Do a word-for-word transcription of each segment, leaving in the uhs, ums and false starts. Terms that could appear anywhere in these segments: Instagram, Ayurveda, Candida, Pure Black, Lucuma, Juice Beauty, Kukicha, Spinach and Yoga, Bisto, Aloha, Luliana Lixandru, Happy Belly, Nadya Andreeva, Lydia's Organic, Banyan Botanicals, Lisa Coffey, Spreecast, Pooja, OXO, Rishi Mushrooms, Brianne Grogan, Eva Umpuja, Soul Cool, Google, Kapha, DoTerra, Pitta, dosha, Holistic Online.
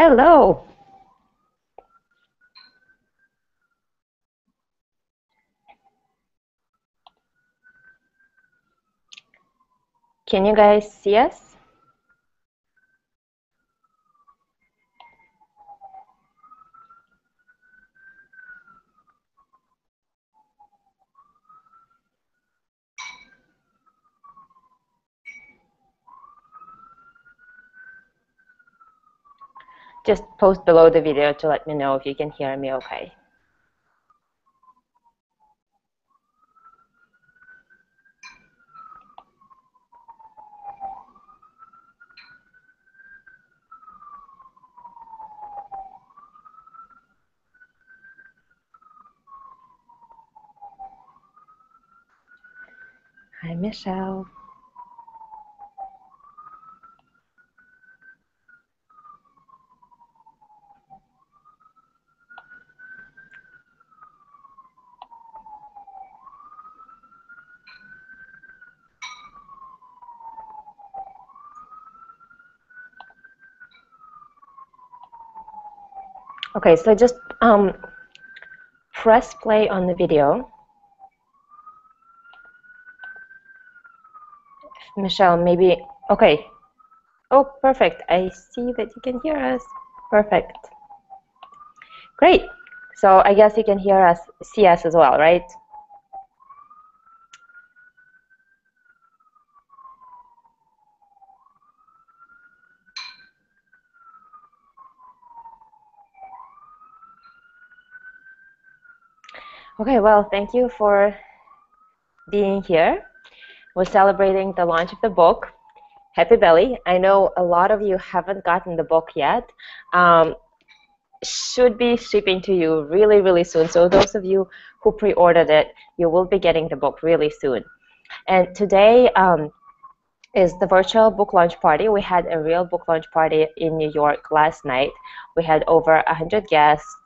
Hello. Can you guys see us? Just post below the video to let me know if you can hear me okay. Hi, Michelle. Okay, so just um, press play on the video. Michelle, maybe, okay. Oh, perfect. I see that you can hear us. Perfect. Great. So I guess you can hear us, see us as well, right? Okay, well, thank you for being here. We're celebrating the launch of the book, Happy Belly. I know a lot of you haven't gotten the book yet. Um, should be shipping to you really, really soon. So those of you who pre-ordered it, you will be getting the book really soon. And today um, is the virtual book launch party. We had a real book launch party in New York last night. We had over one hundred guests.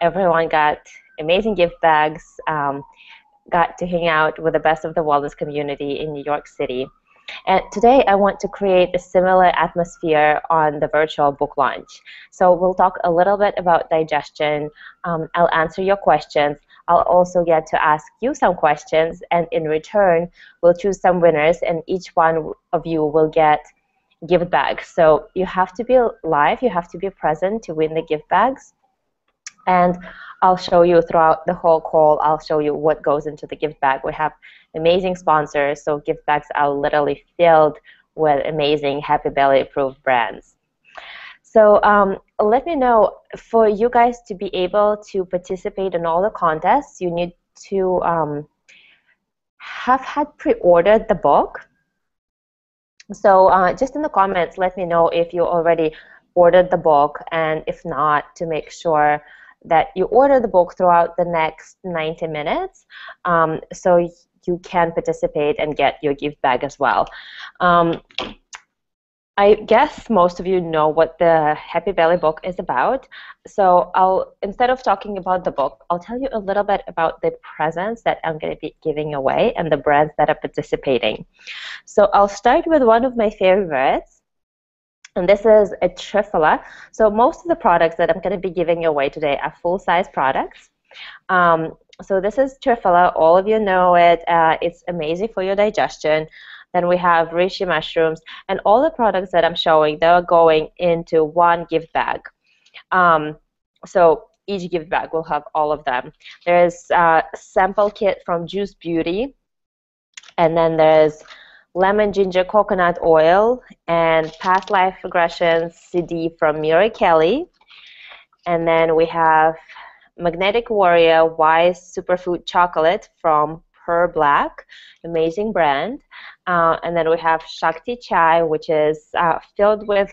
Everyone got amazing gift bags, um, got to hang out with the best of the wellness community in New York City. And today I want to create a similar atmosphere on the virtual book launch. So we'll talk a little bit about digestion. Um, I'll answer your questions. I'll also get to ask you some questions, and in return we'll choose some winners, and each one of you will get gift bags. So you have to be live, you have to be present to win the gift bags. And I'll show you throughout the whole call, I'll show you what goes into the gift bag. We have amazing sponsors, so gift bags are literally filled with amazing Happy Belly approved brands. So um, let me know, for you guys to be able to participate in all the contests, you need to um, have had pre-ordered the book. So uh, just in the comments, let me know if you already ordered the book, and if not, to make sure that you order the book throughout the next ninety minutes, um, so you can participate and get your gift bag as well. Um, I guess most of you know what the Happy Belly book is about, so I'll, instead of talking about the book, I'll tell you a little bit about the presents that I'm going to be giving away and the brands that are participating. So I'll start with one of my favorites. And this is a Triphala. So most of the products that I'm going to be giving away today are full-size products. Um, so this is Triphala. All of you know it. Uh, it's amazing for your digestion. Then we have Rishi Mushrooms. And all the products that I'm showing, they're going into one gift bag. Um, so each gift bag will have all of them. There's a sample kit from Juice Beauty. And then there's lemon ginger coconut oil, and past life regressions C D from Mira Kelley. And then we have Magnetic Warrior Wise Superfood Chocolate from Pure Black, amazing brand. Uh, and then we have Shakti Chai, which is uh, filled with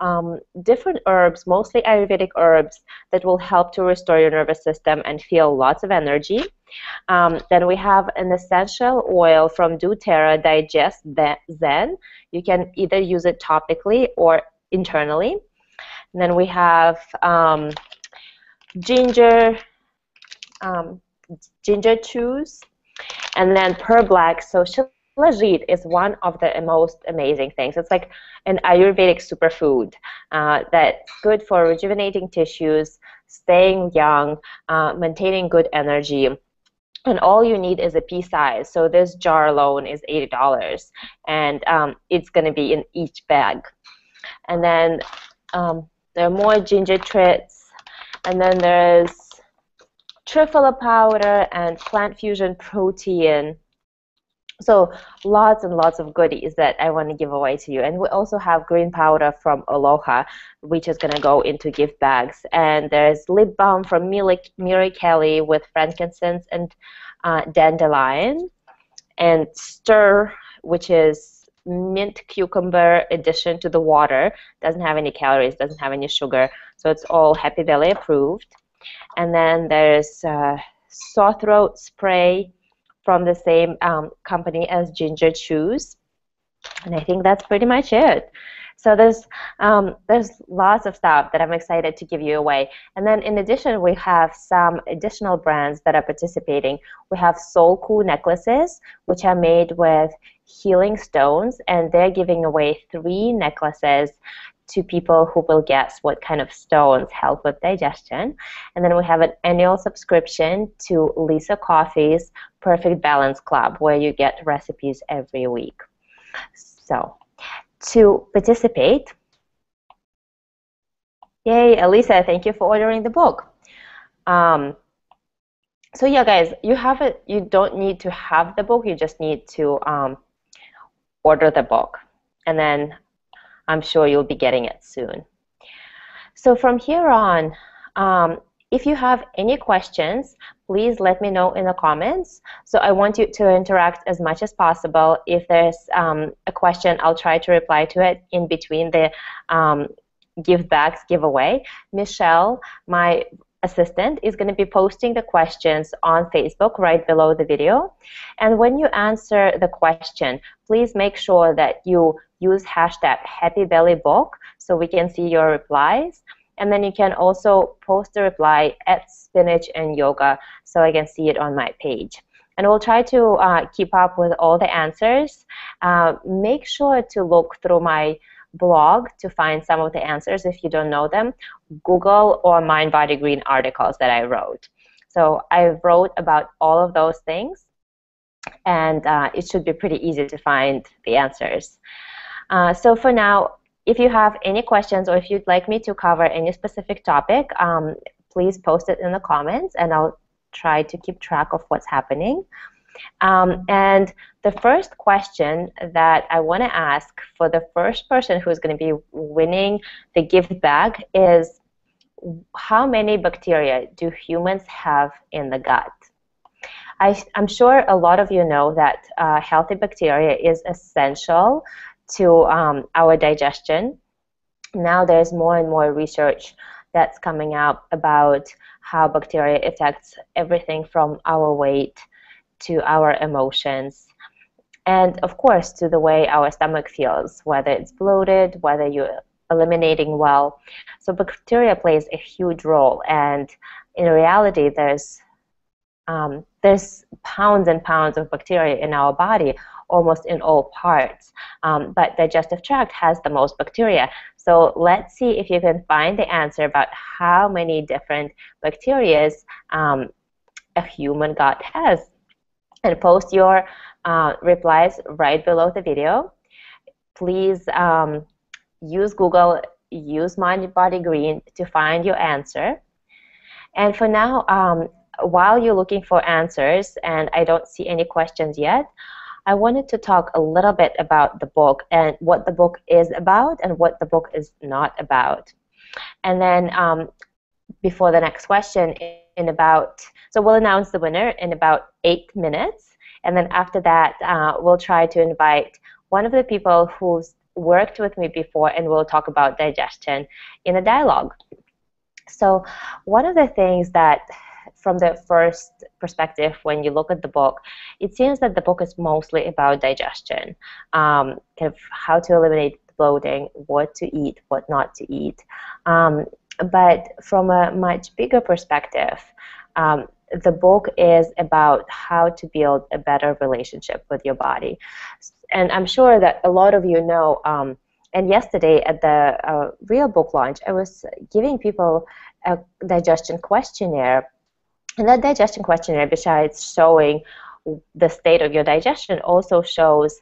um, different herbs, mostly Ayurvedic herbs, that will help to restore your nervous system and feel lots of energy. Um, then we have an essential oil from DoTerra, Digest Zen. You can either use it topically or internally. And then we have um, ginger, um, ginger juice, and then Pure Black. So Shilajit is one of the most amazing things. It's like an Ayurvedic superfood uh, that's good for rejuvenating tissues, staying young, uh, maintaining good energy. And all you need is a pea size. So this jar alone is eighty dollars. And um, it's going to be in each bag. And then um, there are more ginger trits. And then there's Triphala powder and plant fusion protein. So lots and lots of goodies that I want to give away to you. And we also have green powder from Aloha, which is going to go into gift bags. And there's lip balm from Mira Kelley with frankincense and uh, dandelion. And stir, which is mint cucumber addition to the water. Doesn't have any calories, doesn't have any sugar. So it's all Happy Belly approved. And then there's uh, sore throat spray from the same um, company as ginger chews, and I think that's pretty much it. So there's um, there's lots of stuff that I'm excited to give you away. And then in addition, we have some additional brands that are participating. We have Soul Cool necklaces, which are made with healing stones, and they're giving away three necklaces to people who will guess what kind of stones help with digestion. And then we have an annual subscription to Lisa Coffey's Perfect Balance Club, where you get recipes every week. So to participate, yay, Elisa, thank you for ordering the book. Um, so yeah, guys, you have it. You don't need to have the book. You just need to um, order the book, and then I'm sure you'll be getting it soon. So from here on, um, if you have any questions, please let me know in the comments. So I want you to interact as much as possible. If there's um, a question, I'll try to reply to it in between the um, give bags giveaway. Michelle, my assistant, is going to be posting the questions on Facebook right below the video. And when you answer the question, please make sure that you use hashtag HappyBellyBook so we can see your replies. And then you can also post a reply at Spinach and Yoga so I can see it on my page. And we'll try to uh, keep up with all the answers. Uh, make sure to look through my blog to find some of the answers if you don't know them. Google or MindBodyGreen articles that I wrote. So I wrote about all of those things, and uh, it should be pretty easy to find the answers. Uh, so for now, if you have any questions or if you'd like me to cover any specific topic, um, please post it in the comments, and I'll try to keep track of what's happening. Um, and the first question that I want to ask for the first person who's going to be winning the gift bag is, how many bacteria do humans have in the gut? I, I'm sure a lot of you know that uh, healthy bacteria is essential to um, our digestion. Now there's more and more research that's coming out about how bacteria affects everything from our weight to our emotions, and of course to the way our stomach feels, whether it's bloated, whether you're eliminating well. So bacteria plays a huge role, and in reality there's um, there's pounds and pounds of bacteria in our body, almost in all parts, um, but digestive tract has the most bacteria. So let's see if you can find the answer about how many different bacteria um, a human gut has. And post your uh, replies right below the video. Please um, use Google, use MindBodyGreen to find your answer. And for now, um, while you're looking for answers, and I don't see any questions yet, I wanted to talk a little bit about the book and what the book is about and what the book is not about. And then um, before the next question, in about, so we'll announce the winner in about eight minutes. And then after that, uh, we'll try to invite one of the people who's worked with me before, and we'll talk about digestion in a dialogue. So one of the things that, from the first perspective, when you look at the book, it seems that the book is mostly about digestion, um, kind of how to eliminate bloating, what to eat, what not to eat. Um, but from a much bigger perspective, um, the book is about how to build a better relationship with your body. And I'm sure that a lot of you know, um, and yesterday at the uh, Real Book launch, I was giving people a digestion questionnaire. And that digestion questionnaire, besides showing the state of your digestion, also shows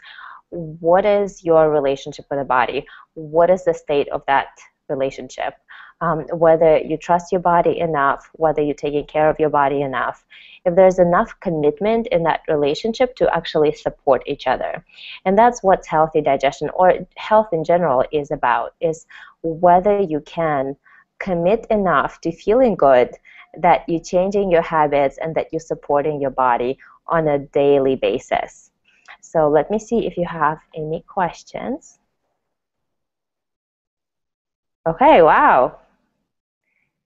what is your relationship with the body, what is the state of that relationship, um, whether you trust your body enough, whether you're taking care of your body enough, if there's enough commitment in that relationship to actually support each other. And that's what healthy digestion or health in general is about, is whether you can commit enough to feeling good that you're changing your habits and that you're supporting your body on a daily basis. So let me see if you have any questions. Okay, wow.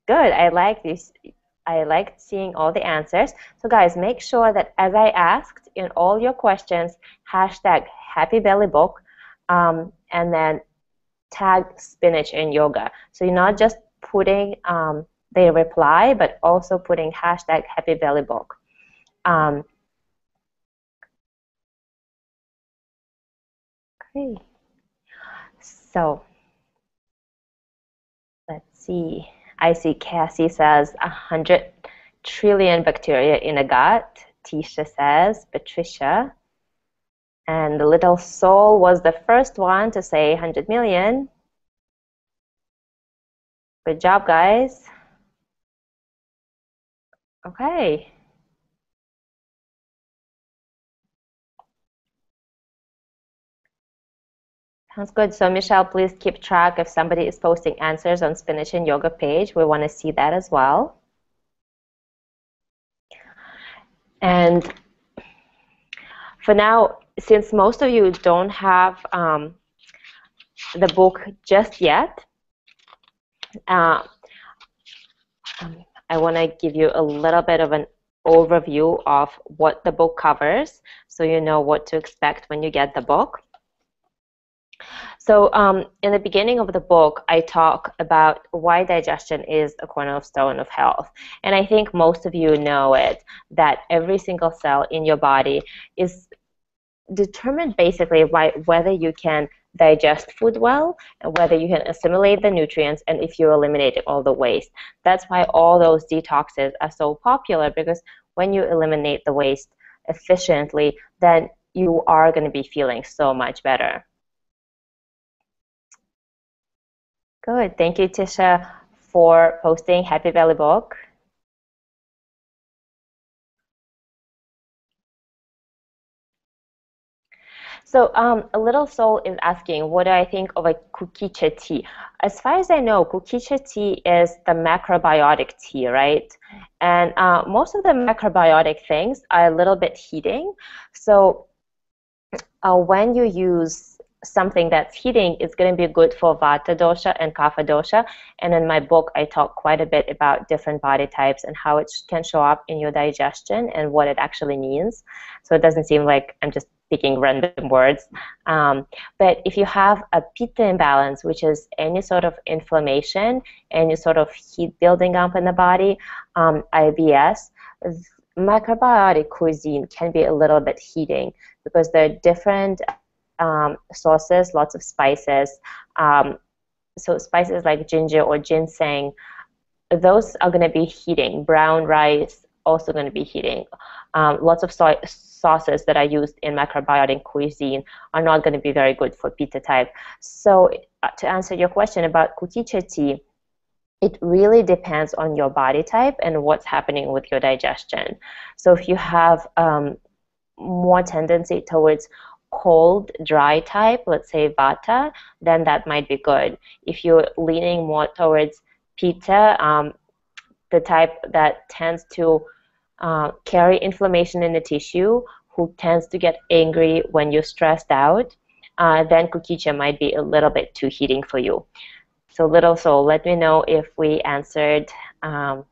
Good. I like this. I liked seeing all the answers. So guys, make sure that as I asked in all your questions, hashtag Happy Belly Book, um, and then tag Spinach and Yoga. So you're not just putting um, the reply, but also putting hashtag Happy Belly Book. Um, okay. So let's see. I see Cassie says a hundred trillion bacteria in a gut. Tisha says, Patricia. And the little soul was the first one to say one hundred million. Good job, guys. Okay. Sounds good. So, Michelle, please keep track if somebody is posting answers on Spinach and Yoga page. We want to see that as well. And for now, since most of you don't have um, the book just yet, uh, I want to give you a little bit of an overview of what the book covers so you know what to expect when you get the book. So um, in the beginning of the book, I talk about why digestion is a cornerstone of health. And I think most of you know it, that every single cell in your body is determined basically by whether you can digest food well, and whether you can assimilate the nutrients, and if you're eliminating all the waste. That's why all those detoxes are so popular, because when you eliminate the waste efficiently, then you are going to be feeling so much better. Good. Thank you, Tisha, for posting Happy Belly Book. So um, a little soul is asking, what do I think of a Kukicha tea? As far as I know, Kukicha tea is the macrobiotic tea, right? And uh, most of the macrobiotic things are a little bit heating. So uh, when you use something that's heating, is going to be good for Vata dosha and Kapha dosha. And in my book, I talk quite a bit about different body types and how it can show up in your digestion and what it actually means. So it doesn't seem like I'm just picking random words. Um, but if you have a Pitta imbalance, which is any sort of inflammation, any sort of heat building up in the body, um, I B S, macrobiotic cuisine can be a little bit heating because there are different Um, sauces, lots of spices. Um, so spices like ginger or ginseng, those are going to be heating. Brown rice also going to be heating. Um, lots of soy sauces that are used in macrobiotic cuisine are not going to be very good for Pitta type. So uh, to answer your question about Kukicha tea, it really depends on your body type and what's happening with your digestion. So if you have um, more tendency towards cold, dry type, let's say Vata, then that might be good. If you're leaning more towards Pitta, um, the type that tends to uh, carry inflammation in the tissue, who tends to get angry when you're stressed out, uh, then Kukicha might be a little bit too heating for you. So little soul, let me know if we answered um,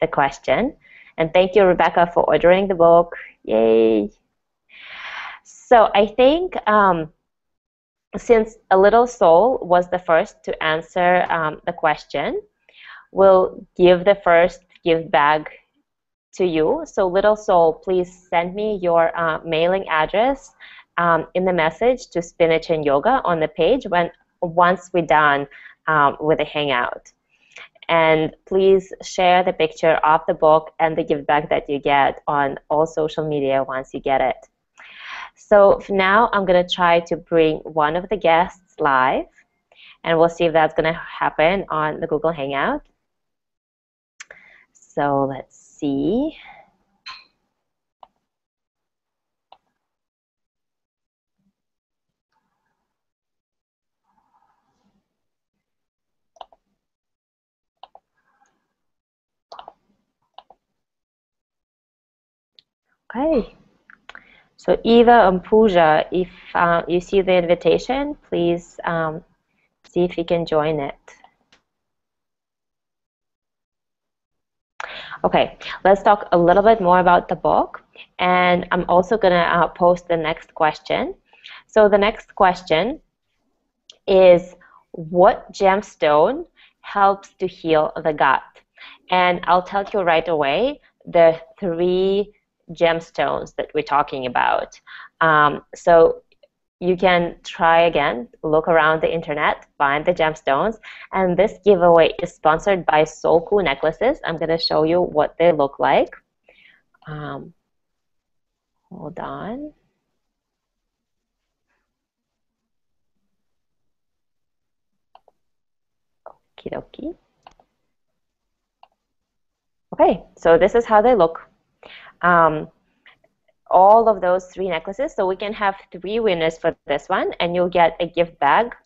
the question. And thank you, Rebecca, for ordering the book. Yay! So I think um, since a little soul was the first to answer um, the question, we'll give the first give bag to you. So Little Soul, please send me your uh, mailing address um, in the message to Spinach and Yoga on the page when once we're done um, with the hangout. And please share the picture of the book and the give back that you get on all social media once you get it. So for now, I'm going to try to bring one of the guests live, and we'll see if that's going to happen on the Google Hangout. So let's see. Okay. So Eva Umpuja, if uh, you see the invitation, please um, see if you can join it. Okay, let's talk a little bit more about the book, and I'm also going to uh, post the next question. So the next question is, what gemstone helps to heal the gut? And I'll tell you right away the three gemstones that we're talking about. Um, so you can try again, look around the internet, find the gemstones, and this giveaway is sponsored by Soul Cool necklaces. I'm going to show you what they look like. Um, hold on. Okie dokie. Okay, so this is how they look. Um, all of those three necklaces, so we can have three winners for this one, and you'll get a gift bag.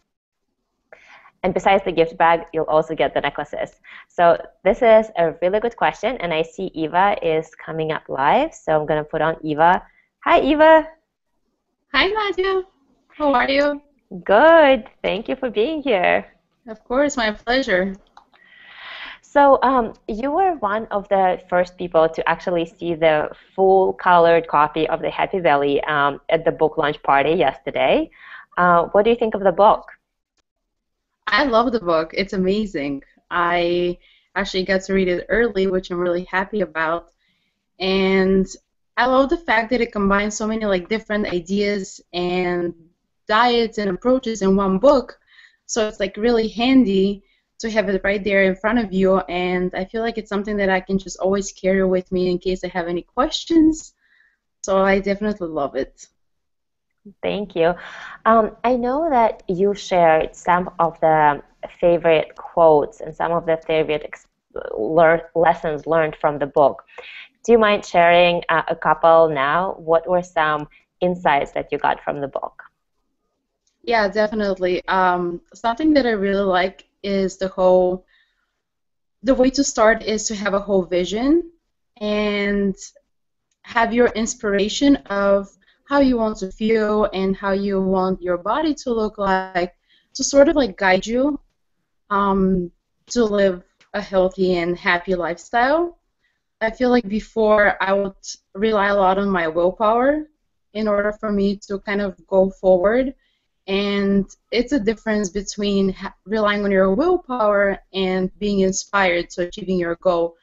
And besides the gift bag, you'll also get the necklaces. So this is a really good question, and I see Eva is coming up live, so I'm going to put on Eva. Hi, Eva. Hi, Nadya. How are you? Good. Thank you for being here. Of course, my pleasure. So um, you were one of the first people to actually see the full-colored copy of the Happy Belly um, at the book launch party yesterday. Uh, what do you think of the book? I love the book. It's amazing. I actually got to read it early, which I'm really happy about. And I love the fact that it combines so many like different ideas and diets and approaches in one book. So it's like really handy to have it right there in front of you, and I feel like it's something that I can just always carry with me in case I have any questions. So I definitely love it. Thank you. Um, I know that you shared some of the favorite quotes and some of the favorite ex lear lessons learned from the book. Do you mind sharing uh, a couple now? What were some insights that you got from the book? Yeah, definitely. Um, something that I really like is the whole, the way to start is to have a whole vision and have your inspiration of how you want to feel and how you want your body to look like to sort of like guide you um, to live a healthy and happy lifestyle. I feel like before I would rely a lot on my willpower in order for me to kind of go forward. And it's a difference between relying on your willpower and being inspired to achieving your goal,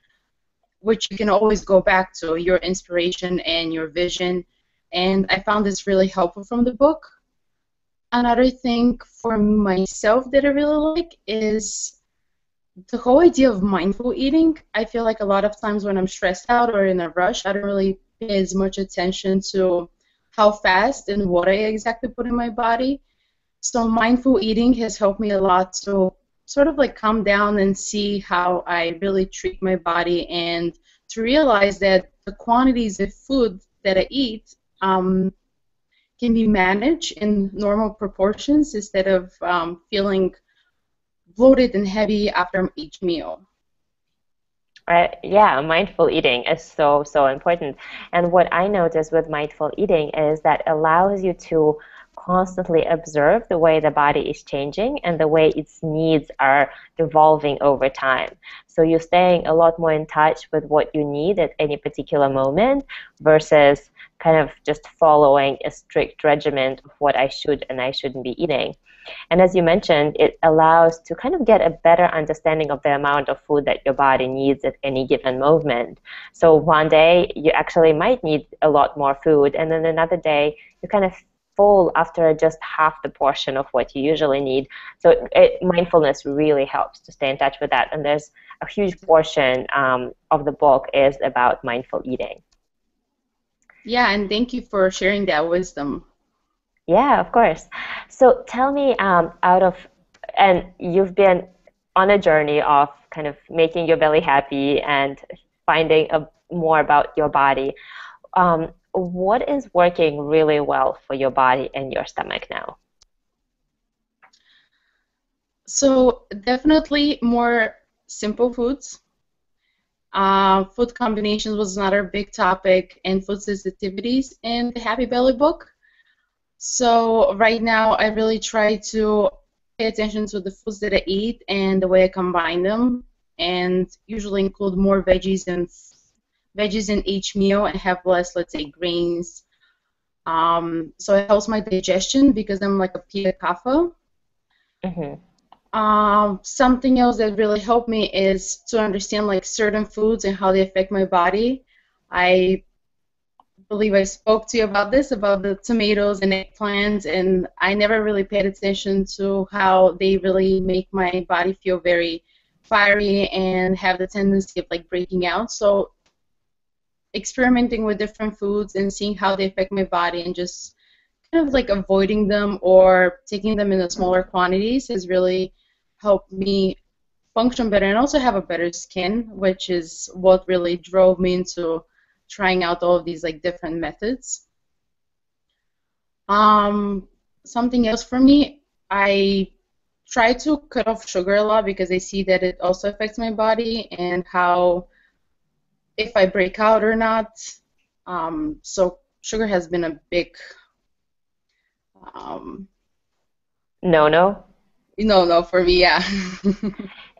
which you can always go back to, your inspiration and your vision. And I found this really helpful from the book. Another thing for myself that I really like is the whole idea of mindful eating. I feel like a lot of times when I'm stressed out or in a rush, I don't really pay as much attention to how fast and what I exactly put in my body. So mindful eating has helped me a lot to sort of like calm down and see how I really treat my body and to realize that the quantities of food that I eat um, can be managed in normal proportions instead of um, feeling bloated and heavy after each meal. Uh, yeah, mindful eating is so, so important. And what I noticed with mindful eating is that allows you to constantly observe the way the body is changing and the way its needs are evolving over time. So you're staying a lot more in touch with what you need at any particular moment versus kind of just following a strict regimen of what I should and I shouldn't be eating. And as you mentioned, it allows to kind of get a better understanding of the amount of food that your body needs at any given moment. So one day you actually might need a lot more food, and then another day you kind of full after just half the portion of what you usually need. So it, it, mindfulness really helps to stay in touch with that. And there's a huge portion um, of the book is about mindful eating. Yeah, and thank you for sharing that wisdom. Yeah, of course. So tell me, um, out of, and you've been on a journey of kind of making your belly happy and finding a, more about your body. Um, What is working really well for your body and your stomach now? So definitely more simple foods. Uh, food combinations was another big topic, and food sensitivities in the Happy Belly book. So right now I really try to pay attention to the foods that I eat and the way I combine them, and usually include more veggies and veggies in each meal and have less, let's say, grains. Um, so it helps my digestion because I'm like a Pitta Kapha. Mm-hmm. Um, something else that really helped me is to understand like certain foods and how they affect my body. I believe I spoke to you about this, about the tomatoes and eggplants, and I never really paid attention to how they really make my body feel very fiery and have the tendency of like breaking out. So experimenting with different foods and seeing how they affect my body and just kind of like avoiding them or taking them in the smaller quantities has really helped me function better and also have a better skin, which is what really drove me into trying out all of these like different methods. Um, something else for me, I try to cut off sugar a lot because I see that it also affects my body and how if I break out or not. Um, so sugar has been a big um, no no no no for me, yeah.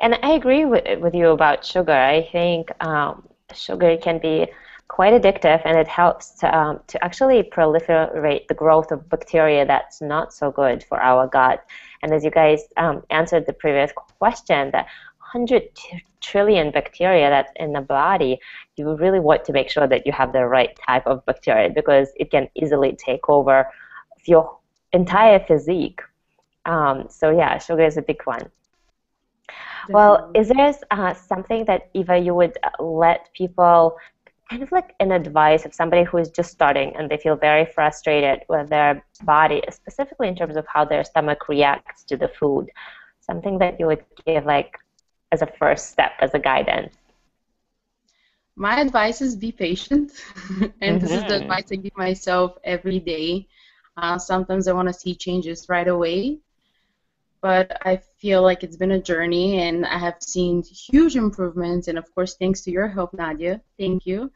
And I agree with, with you about sugar. I think um, sugar can be quite addictive, and it helps to, um, to actually proliferate the growth of bacteria that's not so good for our gut. And as you guys um, answered the previous question, that one hundred trillion bacteria that's in the body, you really want to make sure that you have the right type of bacteria because it can easily take over your entire physique. Um, so yeah, sugar is a big one. Definitely. Well, is there uh, something that, Eva, you would let people, kind of like an advice of somebody who is just starting and they feel very frustrated with their body, specifically in terms of how their stomach reacts to the food, something that you would give like as a first step, as a guidance? My advice is be patient, and mm-hmm. this is the advice I give myself every day. Uh, sometimes I want to see changes right away, but I feel like it's been a journey, and I have seen huge improvements, and of course, thanks to your help, Nadya. Thank you.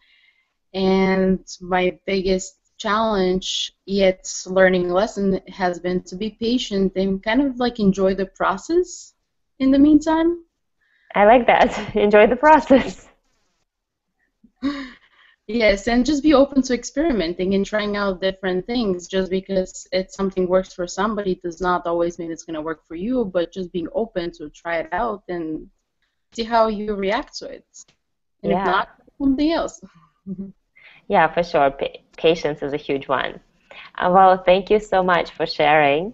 And my biggest challenge, yet learning lesson, has been to be patient and kind of like enjoy the process in the meantime. I like that. Enjoy the process. Yes, and just be open to experimenting and trying out different things. Just because it's something works for somebody does not always mean it's going to work for you, but just being open to try it out and see how you react to it. And yeah. If not, something else. Yeah, for sure. Pa- patience is a huge one. Uh, well, thank you so much for sharing.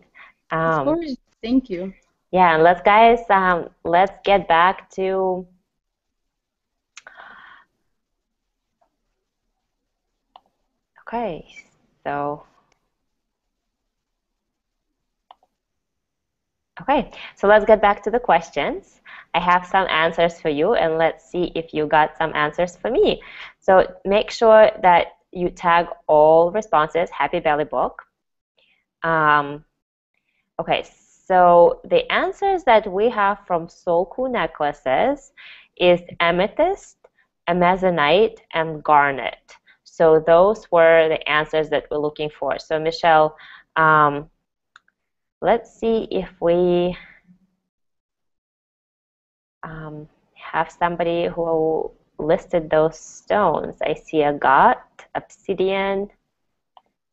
Um, of course. Thank you. Yeah, and let's guys, um, let's get back to okay. So okay, so let's get back to the questions. I have some answers for you, and let's see if you got some answers for me. So make sure that you tag all responses Happy Belly book. Um, okay. So the answers that we have from Soul Cool necklaces is amethyst, amazonite, and garnet. So those were the answers that we're looking for. So Michelle, um, let's see if we um, have somebody who listed those stones. I see agate, obsidian.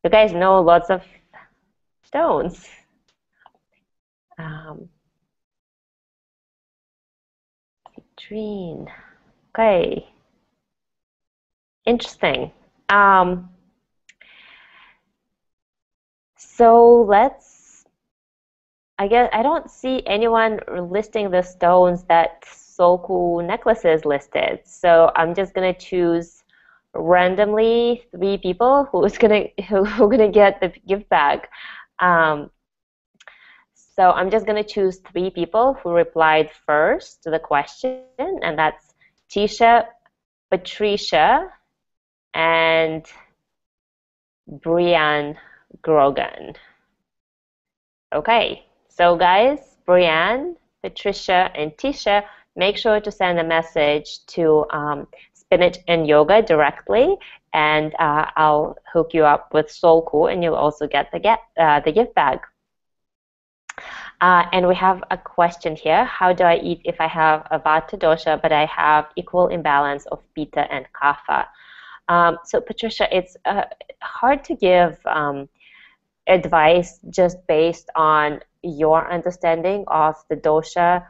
You guys know lots of stones. Um, Adrienne. Okay. Interesting. Um, so let's, I guess I don't see anyone listing the stones that Soul Cool necklaces listed. So I'm just gonna choose randomly three people who's gonna who, who gonna get the gift bag. Um, so I'm just gonna choose three people who replied first to the question, and that's Tisha, Patricia, and Brianne Grogan. Okay, so guys, Brianne, Patricia, and Tisha, make sure to send a message to um, Spinach and Yoga directly, and uh, I'll hook you up with Soul Cool, and you'll also get the get uh, the gift bag. Uh, and we have a question here. How do I eat if I have a Vata dosha, but I have equal imbalance of Pitta and Kapha? Um, so, Patricia, it's uh, hard to give um, advice just based on your understanding of the dosha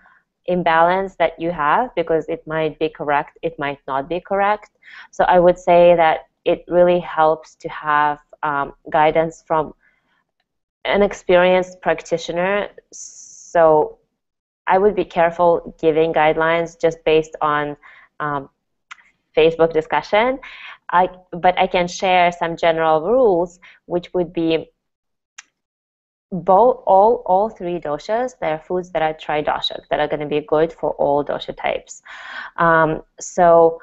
imbalance that you have, because it might be correct, it might not be correct. So I would say that it really helps to have um, guidance from an experienced practitioner. So I would be careful giving guidelines just based on um, Facebook discussion. I, but I can share some general rules, which would be both all all three doshas. There are foods that are tridoshic that are going to be good for all dosha types. Um, so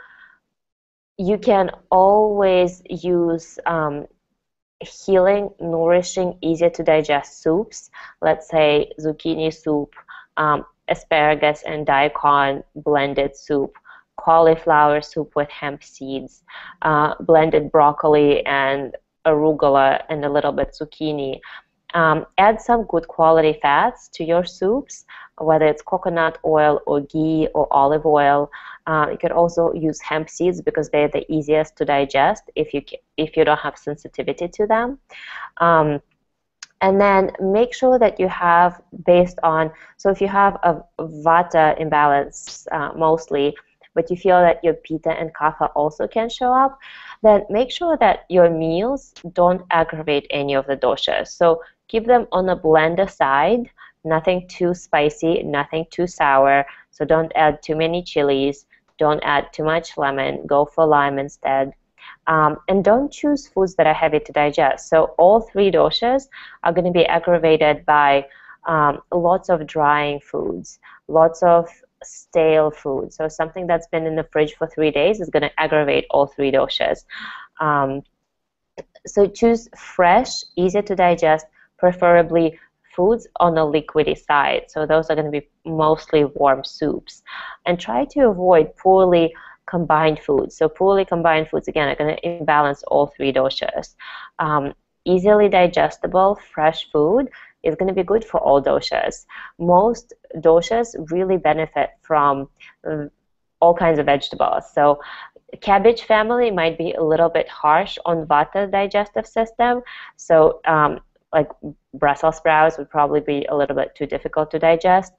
you can always use um, healing, nourishing, easier to digest soups. Let's say zucchini soup, um, asparagus and daikon blended soup, cauliflower soup with hemp seeds, uh, blended broccoli and arugula and a little bit zucchini. Um, add some good quality fats to your soups, whether it's coconut oil or ghee or olive oil. Uh, you could also use hemp seeds because they're the easiest to digest if you if you don't have sensitivity to them. Um, and then make sure that you have based on, so if you have a Vata imbalance uh, mostly, but you feel that your Pitta and Kapha also can show up, then make sure that your meals don't aggravate any of the doshas. So keep them on the blender side, nothing too spicy, nothing too sour. So don't add too many chilies, don't add too much lemon, go for lime instead. Um, and don't choose foods that are heavy to digest. So all three doshas are going to be aggravated by um, lots of drying foods, lots of stale food. So something that's been in the fridge for three days is going to aggravate all three doshas. Um, so choose fresh, easier to digest, preferably foods on the liquidy side. So those are going to be mostly warm soups. And try to avoid poorly combined foods. So poorly combined foods, again, are going to imbalance all three doshas. Um, easily digestible, fresh food is going to be good for all doshas. Most doshas really benefit from um, all kinds of vegetables. So cabbage family might be a little bit harsh on Vata digestive system. So um, like Brussels sprouts would probably be a little bit too difficult to digest.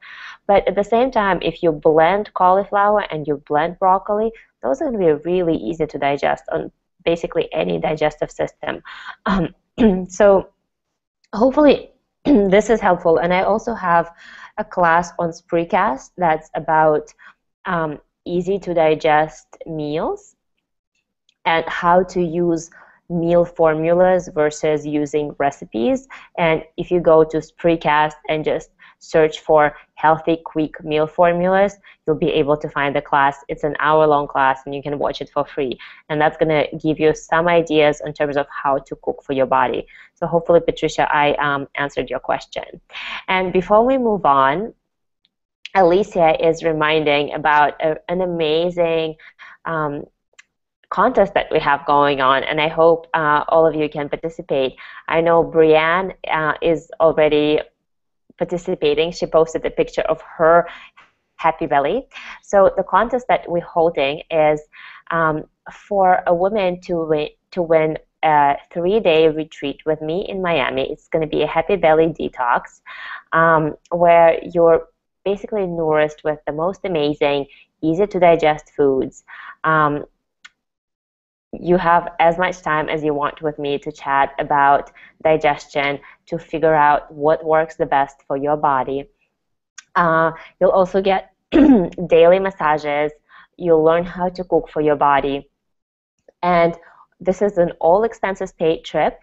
But at the same time, if you blend cauliflower and you blend broccoli, those are going to be really easy to digest on basically any digestive system. Um, so hopefully this is helpful, and I also have a class on Spreecast that's about um, easy to digest meals and how to use meal formulas versus using recipes. And if you go to Spreecast and just search for healthy quick meal formulas, you'll be able to find the class. It's an hour-long class and you can watch it for free, and that's gonna give you some ideas in terms of how to cook for your body. So hopefully, Patricia, I um, answered your question. And before we move on, Alicia is reminding about a, an amazing um, contest that we have going on, and I hope uh, all of you can participate. I know Brianne uh, is already participating. She posted a picture of her Happy Belly. So the contest that we're holding is um, for a woman to, to win a three-day retreat with me in Miami. It's going to be a Happy Belly detox um, where you're basically nourished with the most amazing, easy-to-digest foods. Um, you have as much time as you want with me to chat about digestion, to figure out what works the best for your body. Uh, you'll also get daily massages. You'll learn how to cook for your body. And this is an all-expenses paid trip.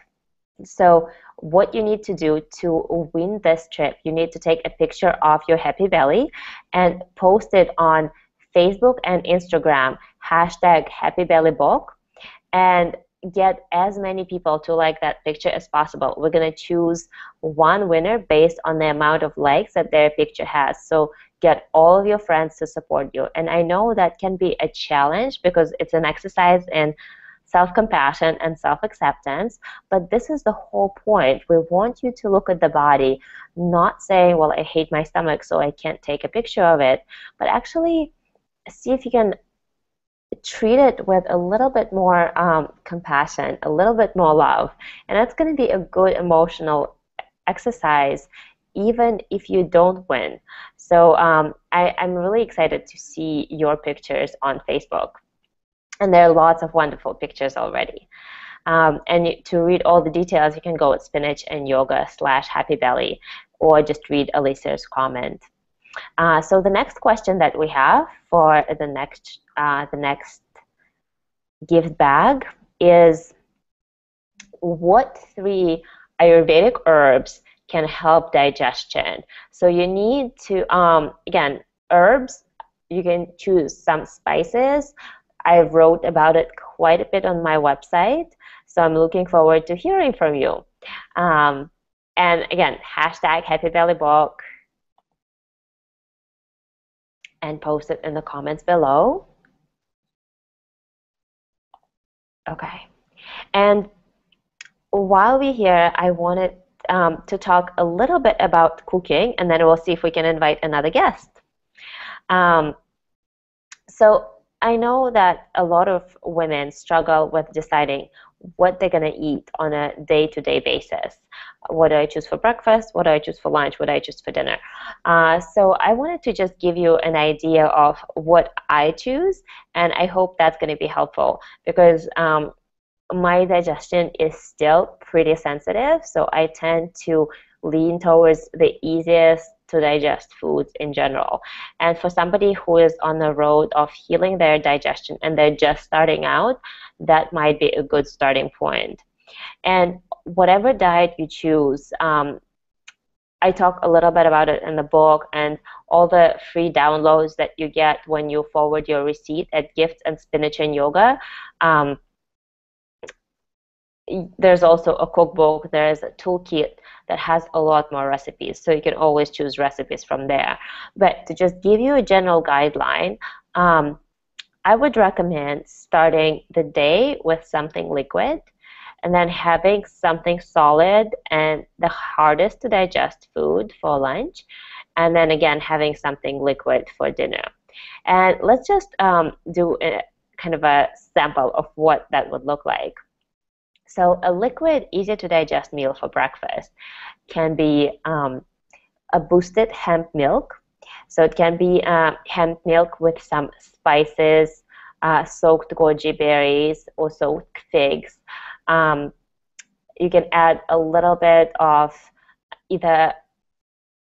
So what you need to do to win this trip, you need to take a picture of your happy belly and post it on Facebook and Instagram, hashtag happybellybook, and get as many people to like that picture as possible. We're going to choose one winner based on the amount of likes that their picture has. So get all of your friends to support you. And I know that can be a challenge because it's an exercise in self-compassion and self-acceptance, but this is the whole point. We want you to look at the body, not say, well, I hate my stomach, so I can't take a picture of it, but actually see if you can treat it with a little bit more um, compassion, a little bit more love. And that's going to be a good emotional exercise, even if you don't win. So um, I, I'm really excited to see your pictures on Facebook. And there are lots of wonderful pictures already. Um, and to read all the details, you can go at Spinach and Yoga slash Happy Belly, or just read Elisa's comment. Uh, so the next question that we have for the next uh, the next gift bag is, what three Ayurvedic herbs can help digestion? So you need to um, again, herbs. You can choose some spices. I wrote about it quite a bit on my website, so I'm looking forward to hearing from you. Um, and again, hashtag HappyBellyBook and post it in the comments below. Okay. And while we're here, I wanted um, to talk a little bit about cooking, and then we'll see if we can invite another guest. Um, so I know that a lot of women struggle with deciding what they're going to eat on a day-to-day basis. What do I choose for breakfast? What do I choose for lunch? What do I choose for dinner? Uh, so I wanted to just give you an idea of what I choose, and I hope that's going to be helpful, because um, my digestion is still pretty sensitive, so I tend to lean towards the easiest to digest foods in general. And for somebody who is on the road of healing their digestion and they're just starting out, that might be a good starting point. And whatever diet you choose, um, I talk a little bit about it in the book, and all the free downloads that you get when you forward your receipt at Gifts and Spinach and Yoga. Um, there's also a cookbook, there's a toolkit that has a lot more recipes, so you can always choose recipes from there. But to just give you a general guideline, um, I would recommend starting the day with something liquid, and then having something solid and the hardest to digest food for lunch, and then again having something liquid for dinner. And let's just um, do a, kind of a sample of what that would look like. So a liquid, easy-to-digest meal for breakfast can be um, a boosted hemp milk. So it can be uh, hemp milk with some spices, uh, soaked goji berries, or soaked figs. Um, you can add a little bit of either,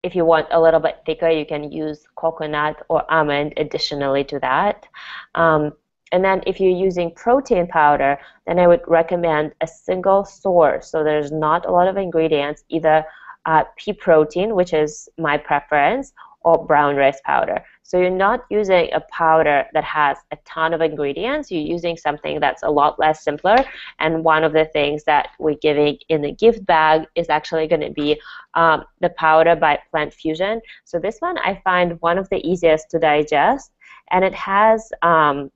if you want a little bit thicker, you can use coconut or almond additionally to that. Um, And then if you're using protein powder, then I would recommend a single source. So there's not a lot of ingredients, either uh, pea protein, which is my preference, or brown rice powder. So you're not using a powder that has a ton of ingredients. You're using something that's a lot less simpler. And one of the things that we're giving in the gift bag is actually going to be um, the powder by Plant Fusion. So this one I find one of the easiest to digest, and it has... Um,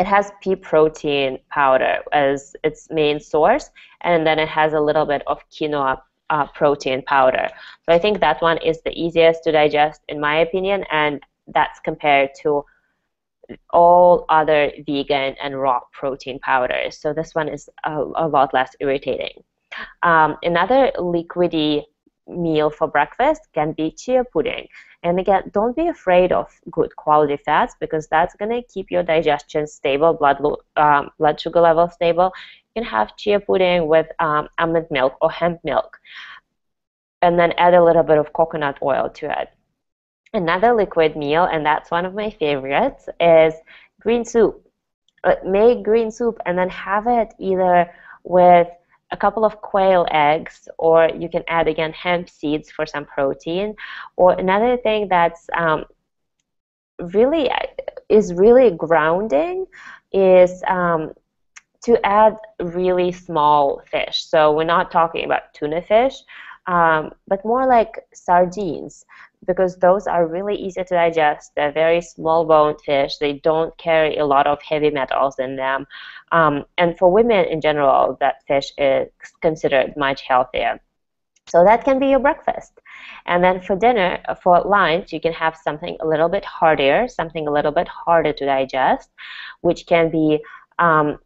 It has pea protein powder as its main source, and then it has a little bit of quinoa uh, protein powder. So I think that one is the easiest to digest in my opinion, and that's compared to all other vegan and raw protein powders. So this one is a, a lot less irritating. Um, another liquidy meal for breakfast can be chia pudding. And again, don't be afraid of good quality fats, because that's going to keep your digestion stable, blood, um, blood sugar level stable. You can have chia pudding with um, almond milk or hemp milk, and then add a little bit of coconut oil to it. Another liquid meal, and that's one of my favorites, is green soup. Make green soup and then have it either with a couple of quail eggs, or you can add, again, hemp seeds for some protein. Or another thing that's um, really is really grounding is um, to add really small fish. So we're not talking about tuna fish, um, but more like sardines, because those are really easy to digest. They're very small boned fish. They don't carry a lot of heavy metals in them. Um, and for women in general, that fish is considered much healthier. So that can be your breakfast. And then for dinner, for lunch, you can have something a little bit heartier, something a little bit harder to digest, which can be, um,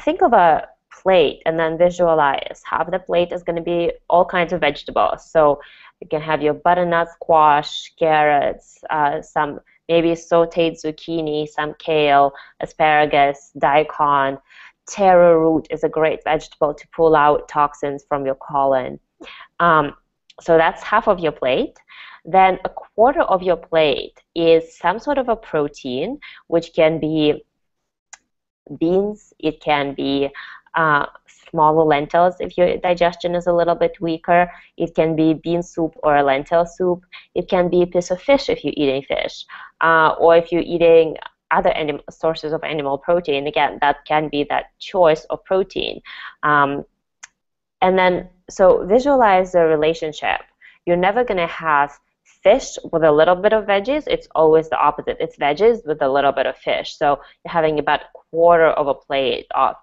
think of a plate and then visualize. Half the plate is going to be all kinds of vegetables. So you can have your butternut squash, carrots, uh, some maybe sauteed zucchini, some kale, asparagus, daikon. Taro root is a great vegetable to pull out toxins from your colon. Um, so that's half of your plate. Then a quarter of your plate is some sort of a protein, which can be beans, it can be Uh, smaller lentils if your digestion is a little bit weaker. It can be bean soup or a lentil soup. It can be a piece of fish if you're eating fish, uh, or if you're eating other animal, sources of animal protein. Again, that can be that choice of protein. Um, and then, so visualize the relationship. You're never going to have fish with a little bit of veggies. It's always the opposite. It's veggies with a little bit of fish. So you're having about a quarter of a plate of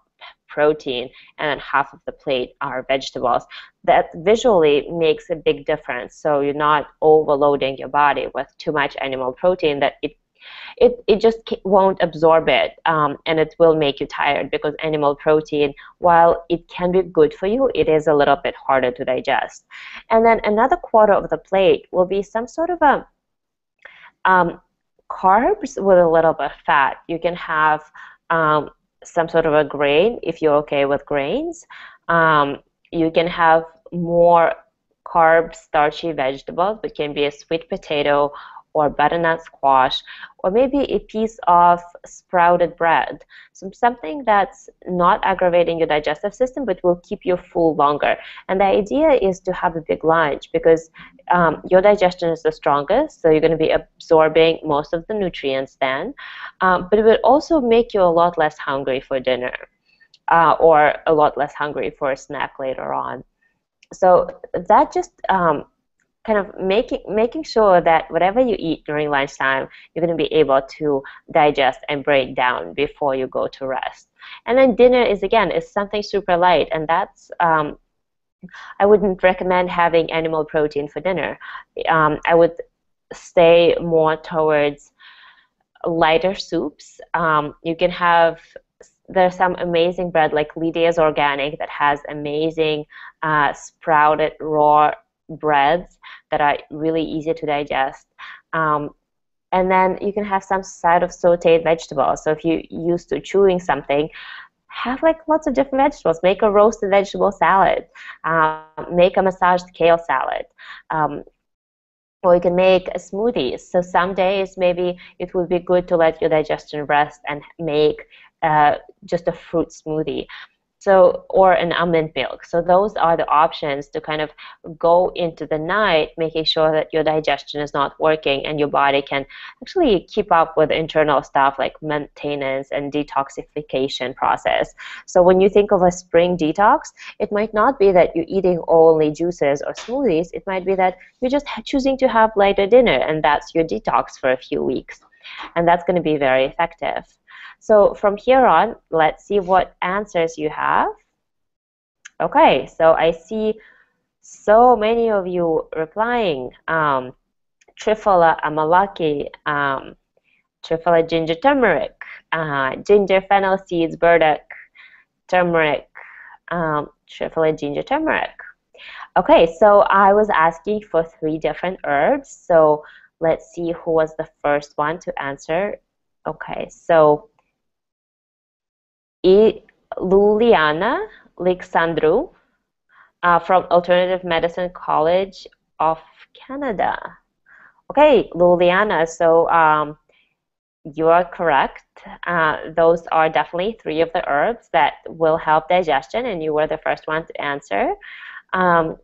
protein, and then half of the plate are vegetables. That visually makes a big difference, so you're not overloading your body with too much animal protein that it it, it just won't absorb it, um, and it will make you tired, because animal protein, while it can be good for you, it is a little bit harder to digest. And then another quarter of the plate will be some sort of a um, carbs with a little bit of fat. You can have um, some sort of a grain, if you're okay with grains. Um, you can have more carb, starchy vegetables, which can be a sweet potato or butternut squash, or maybe a piece of sprouted bread. So something that's not aggravating your digestive system, but will keep you full longer. And the idea is to have a big lunch, because um, your digestion is the strongest, so you're going to be absorbing most of the nutrients then. Um, but it will also make you a lot less hungry for dinner, uh, or a lot less hungry for a snack later on. So that just um, kind of making making sure that whatever you eat during lunchtime, you're going to be able to digest and break down before you go to rest. And then dinner is, again, is something super light, and that's, um, I wouldn't recommend having animal protein for dinner. Um, I would stay more towards lighter soups. Um, you can have, there's some amazing bread like Lydia's Organic that has amazing uh, sprouted raw breads that are really easy to digest, um, and then you can have some side of sauteed vegetables. So if you're used to chewing something, have like lots of different vegetables. Make a roasted vegetable salad, um, make a massaged kale salad, um, or you can make a smoothie. So some days maybe it would be good to let your digestion rest and make uh, just a fruit smoothie. So, or an almond milk. So those are the options to kind of go into the night, making sure that your digestion is not working and your body can actually keep up with internal stuff like maintenance and detoxification process. So when you think of a spring detox, it might not be that you're eating only juices or smoothies. It might be that you're just choosing to have lighter dinner, and that's your detox for a few weeks. And that's going to be very effective. So from here on, let's see what answers you have. Okay, so I see so many of you replying. Um, Triphala, Amalaki, um, Triphala ginger turmeric, uh, ginger fennel seeds, burdock, turmeric, um, Triphala ginger turmeric. Okay, so I was asking for three different herbs, so let's see who was the first one to answer. Okay, so E. Luliana Lixandru uh, from Alternative Medicine College of Canada. Okay, Luliana, so um, you are correct. Uh, those are definitely three of the herbs that will help digestion, and you were the first one to answer. Um,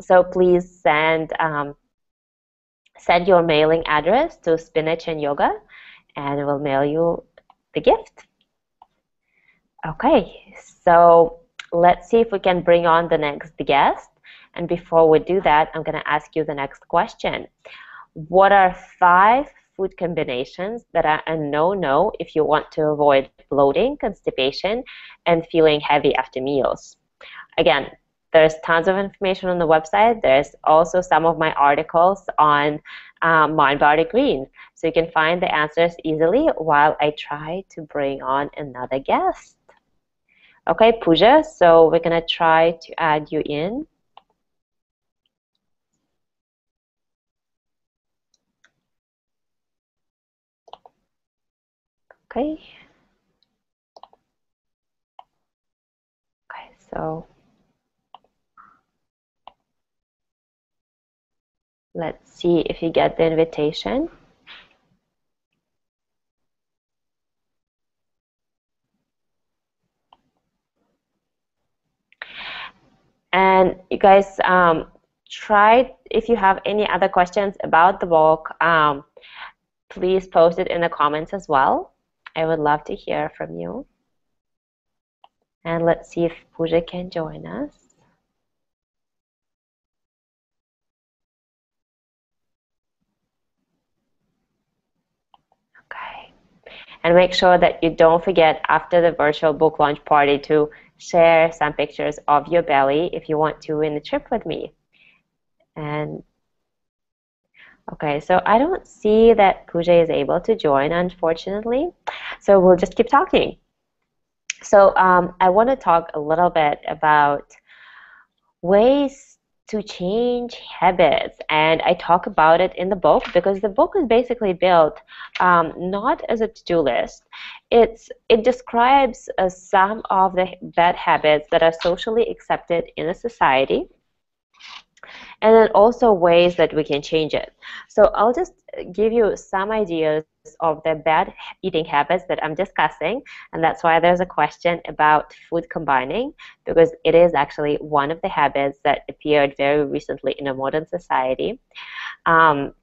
so please send um, send your mailing address to Spinach and Yoga, and we'll mail you the gift. Okay, so let's see if we can bring on the next guest. And before we do that, I'm going to ask you the next question. What are five food combinations that are a no-no if you want to avoid bloating, constipation, and feeling heavy after meals? Again, there's tons of information on the website. There's also some of my articles on um, MindBodyGreen, so you can find the answers easily while I try to bring on another guest. Okay, Pooja, so we're going to try to add you in. Okay. Okay, so let's see if you get the invitation. And you guys, um, try, if you have any other questions about the walk, um, please post it in the comments as well. I would love to hear from you. And let's see if Pooja can join us. Okay. And make sure that you don't forget after the virtual book launch party to share some pictures of your belly if you want to win the trip with me. And okay, so I don't see that Pooja is able to join, unfortunately. So we'll just keep talking. So um, I want to talk a little bit about ways to change habits. And I talk about it in the book because the book is basically built um, not as a to-do list. It's, it describes uh, some of the bad habits that are socially accepted in a society, and then also ways that we can change it. So I'll just give you some ideas of the bad eating habits that I'm discussing, and that's why there's a question about food combining, because it is actually one of the habits that appeared very recently in a modern society. Um,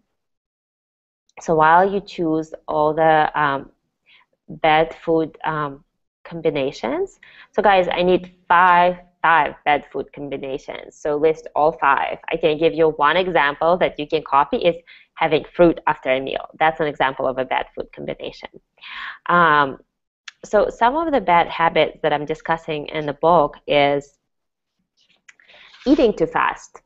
so while you choose all the um, bad food um, combinations, so guys, I need five Five bad food combinations. So list all five. I can give you one example that you can copy is having fruit after a meal. That's an example of a bad food combination. Um, so some of the bad habits that I'm discussing in the book is eating too fast.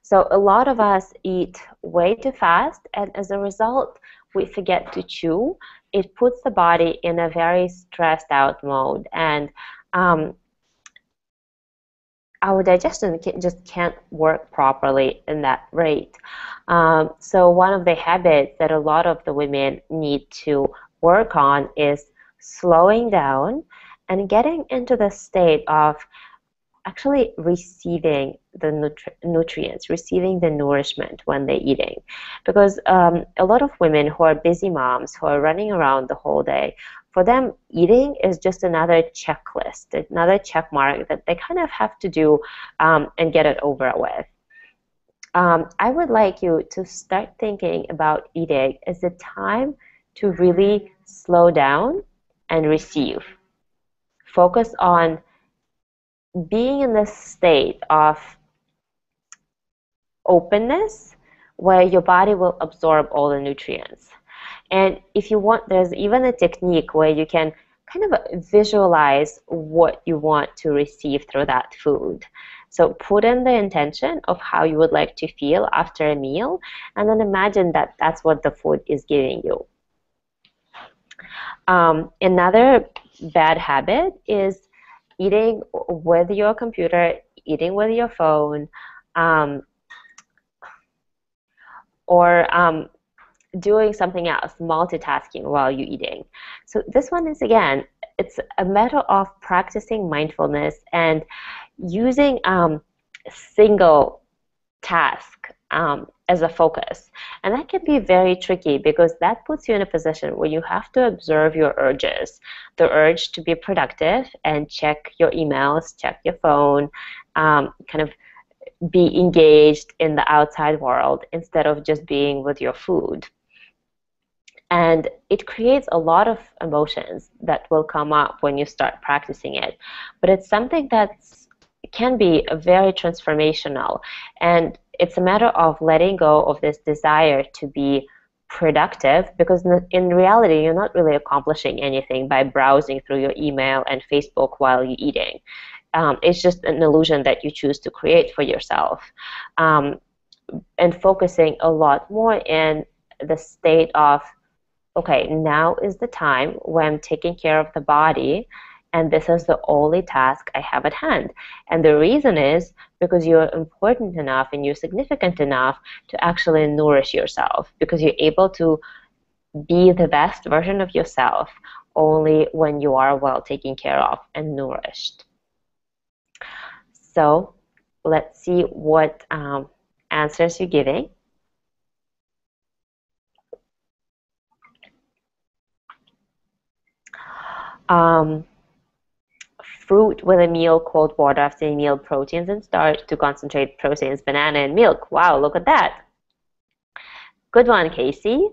So a lot of us eat way too fast, and as a result, we forget to chew. It puts the body in a very stressed out mode, and um, our digestion can, just can't work properly in that rate. Um, so one of the habits that a lot of the women need to work on is slowing down and getting into the state of actually receiving the nutri nutrients, receiving the nourishment when they're eating. Because um, a lot of women who are busy moms, who are running around the whole day, for them, eating is just another checklist, another check mark that they kind of have to do um, and get it over with. Um, I would like you to start thinking about eating as a time to really slow down and receive. Focus on being in this state of openness where your body will absorb all the nutrients. And if you want, there's even a technique where you can kind of visualize what you want to receive through that food. So put in the intention of how you would like to feel after a meal, and then imagine that that's what the food is giving you. Um, another bad habit is eating with your computer, eating with your phone, um, or um, doing something else, multitasking while you're eating. So this one is, again, it's a matter of practicing mindfulness and using um, single task um, as a focus. And that can be very tricky because that puts you in a position where you have to observe your urges, the urge to be productive and check your emails, check your phone, um, kind of be engaged in the outside world instead of just being with your food. And it creates a lot of emotions that will come up when you start practicing it. But it's something that can be very transformational. And it's a matter of letting go of this desire to be productive, because in reality, you're not really accomplishing anything by browsing through your email and Facebook while you're eating. Um, it's just an illusion that you choose to create for yourself. Um, and focusing a lot more in the state of, okay, now is the time when I'm taking care of the body, and this is the only task I have at hand. And the reason is because you're important enough and you're significant enough to actually nourish yourself, because you're able to be the best version of yourself only when you are well taken care of and nourished. So let's see what um, answers you're giving. Um, fruit with a meal, cold water after a meal, proteins and starch to concentrate, proteins, banana and milk. Wow, look at that. Good one, Casey.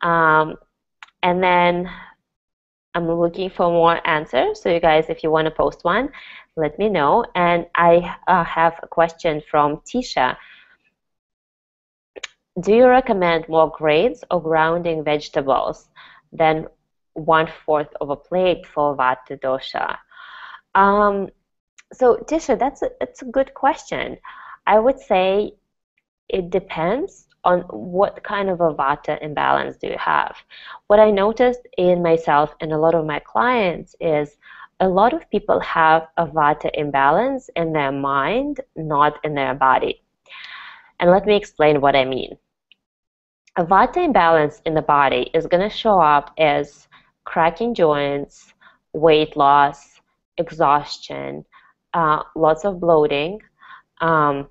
Um, and then I'm looking for more answers. So you guys, if you want to post one, let me know. And I uh, have a question from Tisha. Do you recommend more grains or grounding vegetables than one-fourth of a plate for Vata dosha? Um, so Tisha, that's a, that's a good question. I would say it depends on what kind of a Vata imbalance do you have. What I noticed in myself and a lot of my clients is a lot of people have a Vata imbalance in their mind, not in their body. And let me explain what I mean. A Vata imbalance in the body is going to show up as cracking joints, weight loss, exhaustion, uh, lots of bloating, um,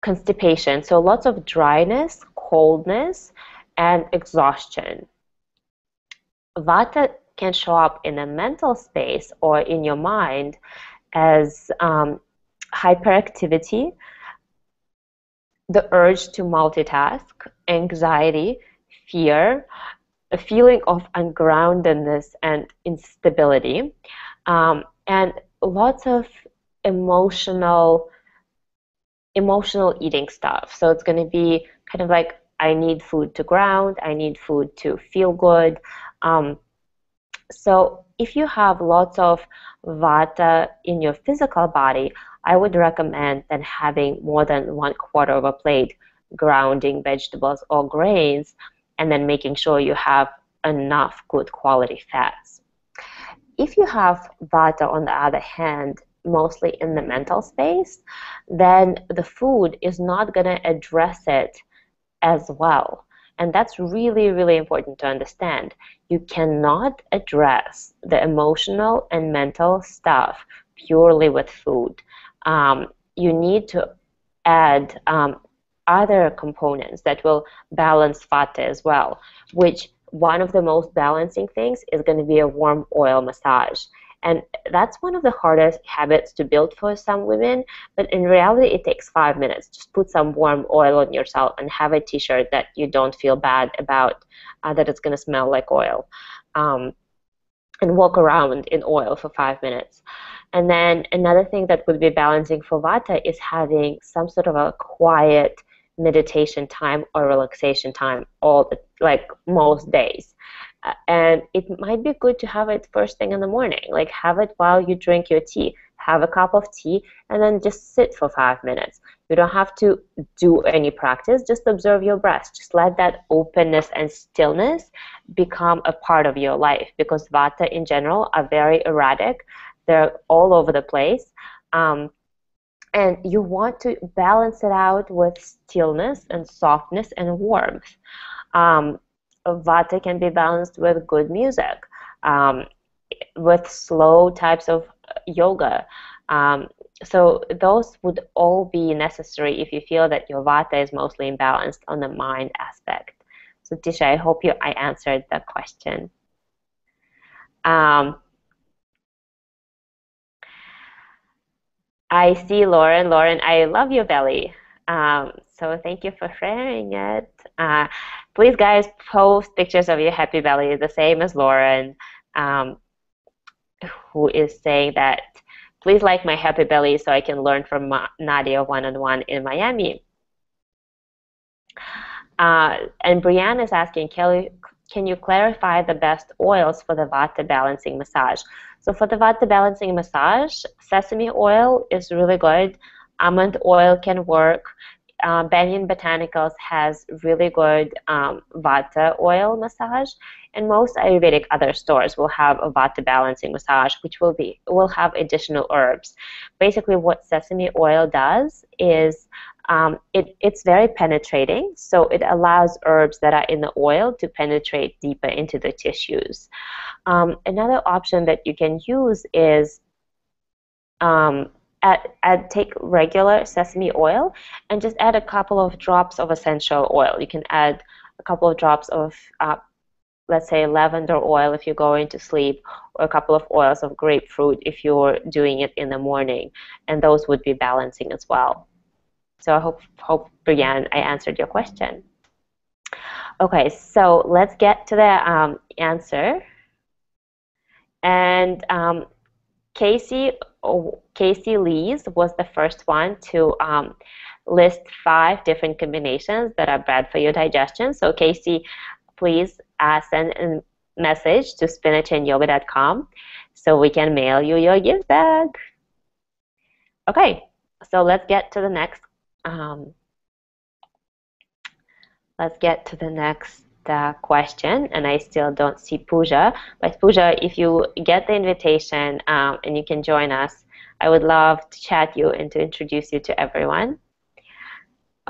constipation, so lots of dryness, coldness, and exhaustion. Vata can show up in a mental space or in your mind as um, hyperactivity, the urge to multitask, anxiety, fear, a feeling of ungroundedness and instability, um, and lots of emotional emotional eating stuff. So it's going to be kind of like, I need food to ground, I need food to feel good. Um, so if you have lots of Vata in your physical body, I would recommend then having more than one quarter of a plate grounding vegetables or grains, and then making sure you have enough good quality fats. If you have Vata, on the other hand, mostly in the mental space, then the food is not going to address it as well. And that's really, really important to understand. You cannot address the emotional and mental stuff purely with food. Um, you need to add um, other components that will balance Vata as well, which one of the most balancing things is going to be a warm oil massage. And that's one of the hardest habits to build for some women, but in reality it takes five minutes. Just put some warm oil on yourself and have a t-shirt that you don't feel bad about, uh, that it's going to smell like oil. Um, and walk around in oil for five minutes. And then another thing that would be balancing for Vata is having some sort of a quiet meditation time or relaxation time all like most days, uh, and it might be good to have it first thing in the morning. Like, have it while you drink your tea, have a cup of tea, and then just sit for five minutes. You don't have to do any practice, just observe your breath. Just let that openness and stillness become a part of your life, because Vata in general are very erratic. They're all over the place. Um, and you want to balance it out with stillness and softness and warmth. Um, Vata can be balanced with good music, um, with slow types of yoga. Um, so those would all be necessary if you feel that your Vata is mostly imbalanced on the mind aspect. So Tisha, I hope you I answered that question. Um, I see Lauren. Lauren, I love your belly. Um, so thank you for sharing it. Uh, please, guys, post pictures of your happy belly, the same as Lauren, um, who is saying that, please like my happy belly so I can learn from Nadya one-on-one in Miami. Uh, and Brianna is asking, Kelly, can you clarify the best oils for the Vata balancing massage? So for the Vata balancing massage, sesame oil is really good. Almond oil can work. Uh, Banyan Botanicals has really good um, Vata oil massage, and most Ayurvedic other stores will have a Vata balancing massage, which will be will have additional herbs. Basically, what sesame oil does is um, it it's very penetrating, so it allows herbs that are in the oil to penetrate deeper into the tissues. Um, another option that you can use is um, Add, add, take regular sesame oil and just add a couple of drops of essential oil. You can add a couple of drops of, uh, let's say, lavender oil if you're going to sleep, or a couple of oils of grapefruit if you're doing it in the morning, and those would be balancing as well. So I hope, hope Brianne, I answered your question. Okay, so let's get to the um, answer. And um, Casey... Oh, Casey Lees was the first one to um, list five different combinations that are bad for your digestion. So Casey, please uh, send a message to spinach and yoga dot com so we can mail you your gift bag. Okay, so let's get to the next. Um, let's get to the next. Uh, question, and I still don't see Pooja, but Pooja, if you get the invitation um, and you can join us, I would love to chat you and to introduce you to everyone.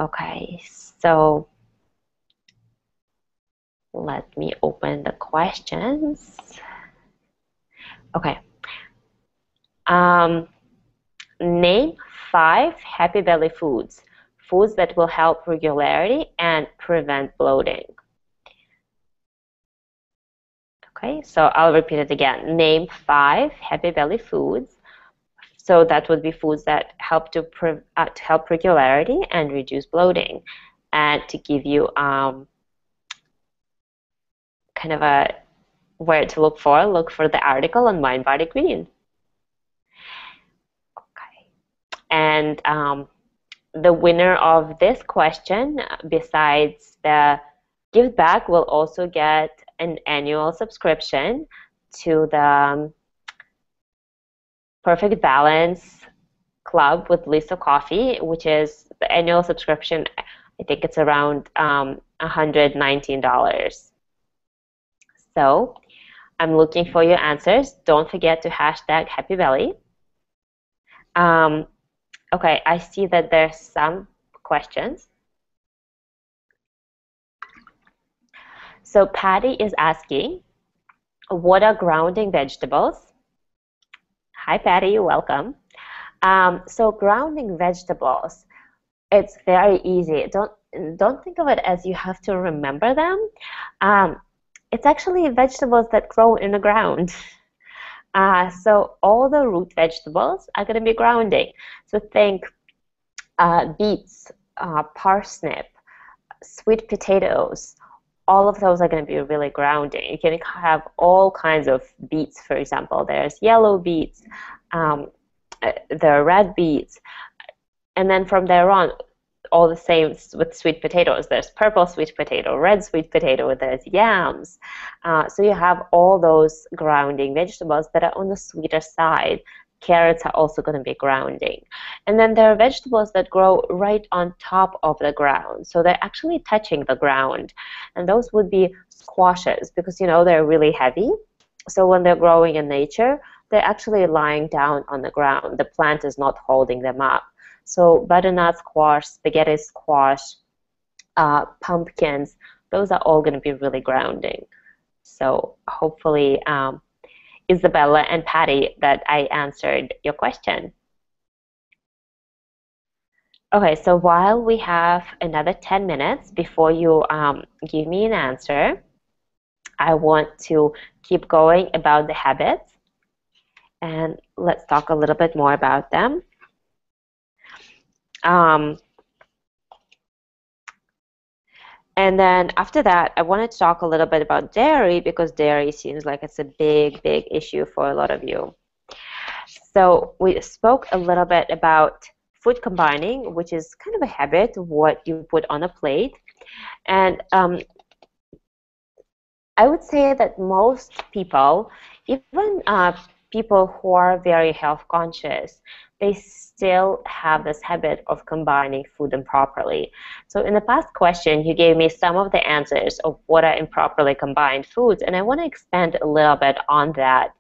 Okay, so let me open the questions. Okay, um, name five happy belly foods, foods that will help regularity and prevent bloating. Okay, so I'll repeat it again. Name five happy belly foods. So that would be foods that help to, pre uh, to help regularity and reduce bloating, and to give you um, kind of a where to look for. Look for the article on MindBodyGreen. Okay, and um, the winner of this question, besides the gift bag, will also get an annual subscription to the um, Perfect Balance Club with Lisa Coffey, which is the annual subscription. I think it's around um, one hundred nineteen dollars. So I'm looking for your answers. Don't forget to hashtag Happy Belly. Um, okay, I see that there's some questions. So Patty is asking, what are grounding vegetables? Hi Patty, welcome. Um, so grounding vegetables, it's very easy. Don't, don't think of it as you have to remember them. Um, it's actually vegetables that grow in the ground. Uh, so all the root vegetables are going to be grounding. So think uh, beets, uh, parsnip, sweet potatoes. All of those are going to be really grounding. You can have all kinds of beets, for example. There's yellow beets, um, there are red beets, and then from there on, all the same with sweet potatoes. There's purple sweet potato, red sweet potato, there's yams. Uh, so you have all those grounding vegetables that are on the sweeter side Carrots are also going to be grounding. And then there are vegetables that grow right on top of the ground. So they're actually touching the ground. And those would be squashes because, you know, they're really heavy. So when they're growing in nature, they're actually lying down on the ground. The plant is not holding them up. So butternut squash, spaghetti squash, uh, pumpkins, those are all going to be really grounding. So hopefully, um, Isabella and Patty, that I answered your question. Okay, so while we have another ten minutes before you um, give me an answer, I want to keep going about the habits, and let's talk a little bit more about them. Um, And then after that, I wanted to talk a little bit about dairy because dairy seems like it's a big, big issue for a lot of you. So we spoke a little bit about food combining, which is kind of a habit, what you put on a plate. And um, I would say that most people, even uh, people who are very health conscious, they still have this habit of combining food improperly. So in the past question, you gave me some of the answers of what are improperly combined foods, and I want to expand a little bit on that.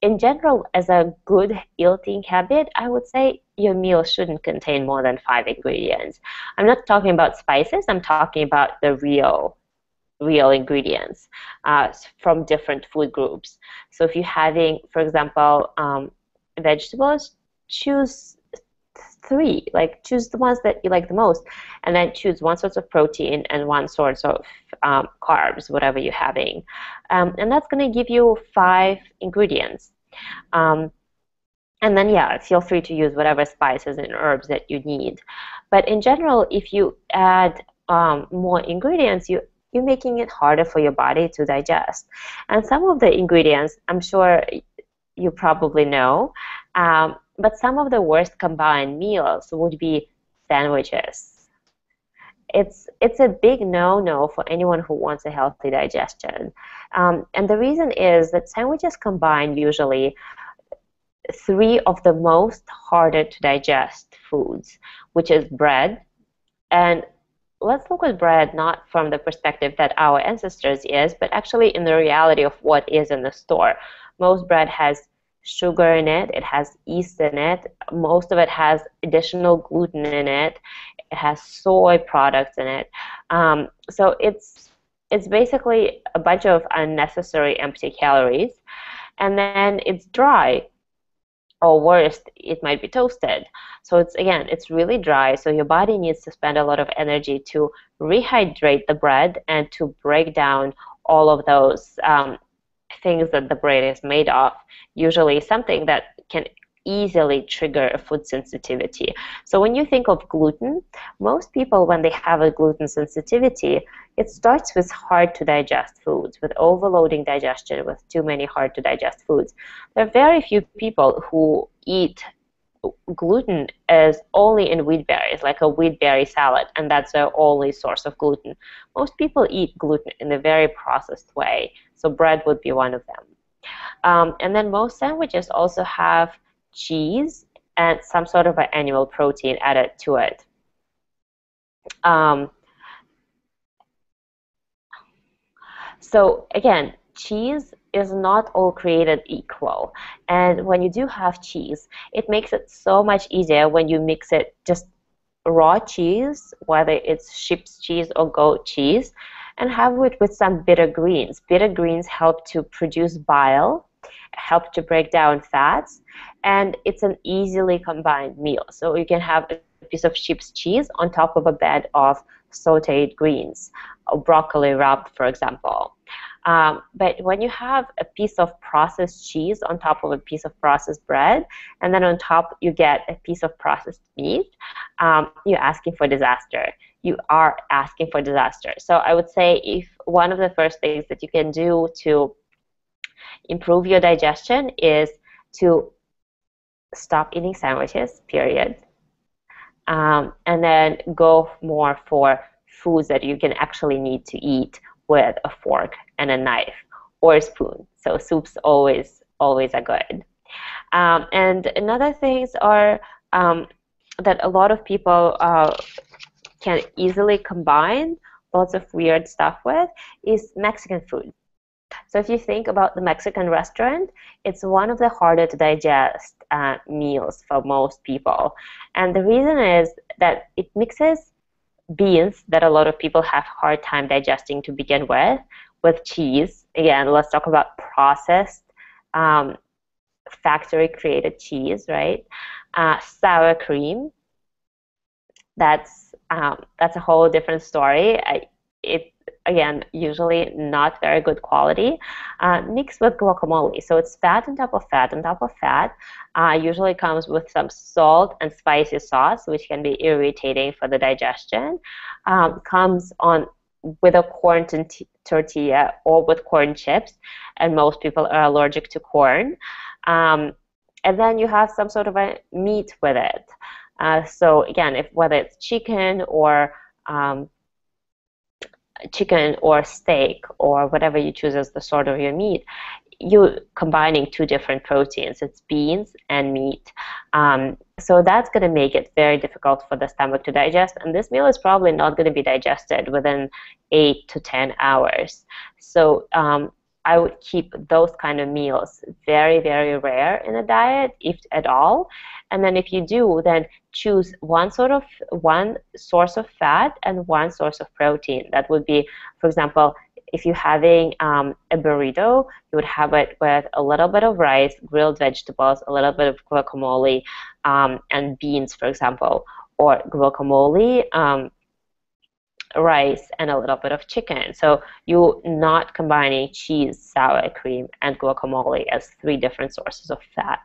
In general, as a good eating habit, I would say your meal shouldn't contain more than five ingredients. I'm not talking about spices, I'm talking about the real real ingredients uh, from different food groups. So if you're having, for example, um, vegetables, choose three, like choose the ones that you like the most, and then choose one source of protein and one source of um, carbs, whatever you're having. Um, and that's going to give you five ingredients. Um, and then, yeah, feel free to use whatever spices and herbs that you need. But in general, if you add um, more ingredients, you you're making it harder for your body to digest. And some of the ingredients, I'm sure you probably know, um, but some of the worst combined meals would be sandwiches. It's, it's a big no-no for anyone who wants a healthy digestion. Um, and the reason is that sandwiches combine usually three of the most harder to digest foods, which is bread. And let's look at bread not from the perspective that our ancestors is, but actually in the reality of what is in the store. Most bread has sugar in it, it has yeast in it, most of it has additional gluten in it, it has soy products in it. Um, so it's, it's basically a bunch of unnecessary empty calories, and then it's dry, or worst, it might be toasted. So it's, again, it's really dry, so your body needs to spend a lot of energy to rehydrate the bread and to break down all of those um, things that the bread is made of, usually something that can easily trigger a food sensitivity. So when you think of gluten, most people, when they have a gluten sensitivity, it starts with hard to digest foods, with overloading digestion, with too many hard to digest foods. There are very few people who eat gluten is only in wheat berries, like a wheat berry salad, and that's their only source of gluten. Most people eat gluten in a very processed way, so bread would be one of them. Um, and then most sandwiches also have cheese and some sort of an animal protein added to it. Um, so again, cheese is not all created equal, and when you do have cheese, it makes it so much easier when you mix it just raw cheese, whether it's sheep's cheese or goat cheese, and have it with some bitter greens. Bitter greens help to produce bile, help to break down fats, and it's an easily combined meal. So you can have a piece of sheep's cheese on top of a bed of sauteed greens, or broccoli wrapped, for example. Um, but when you have a piece of processed cheese on top of a piece of processed bread, and then on top you get a piece of processed meat, um, you're asking for disaster. You are asking for disaster. So I would say if one of the first things that you can do to improve your digestion is to stop eating sandwiches, period, um, and then go more for foods that you can actually need to eat with a fork and a knife or a spoon. So soups always, always are good. Um, and another things are um, that a lot of people uh, can easily combine lots of weird stuff with is Mexican food. So if you think about the Mexican restaurant, it's one of the harder to digest uh, meals for most people. And the reason is that it mixes beans that a lot of people have a hard time digesting to begin with, with cheese. Again, let's talk about processed, um, factory-created cheese, right? Uh, sour cream. That's um, that's a whole different story. I, it again, usually not very good quality. Uh, mixed with guacamole, so it's fat on top of fat on top of fat. Uh, usually comes with some salt and spicy sauce, which can be irritating for the digestion. Um, comes on with a corn t tortilla or with corn chips, and most people are allergic to corn. Um, and then you have some sort of a meat with it. Uh, so again, if whether it's chicken or um, chicken or steak or whatever you choose as the sort of your meat, you're combining two different proteins. It's beans and meat. Um, so that's going to make it very difficult for the stomach to digest. And this meal is probably not going to be digested within eight to ten hours. So um, I would keep those kind of meals very, very rare in a diet, if at all. And then if you do, then choose one sort of one source of fat and one source of protein. That would be, for example, if you're having um, a burrito, you would have it with a little bit of rice, grilled vegetables, a little bit of guacamole, um, and beans, for example, or guacamole, um, rice, and a little bit of chicken. So you're not combining cheese, sour cream, and guacamole as three different sources of fat.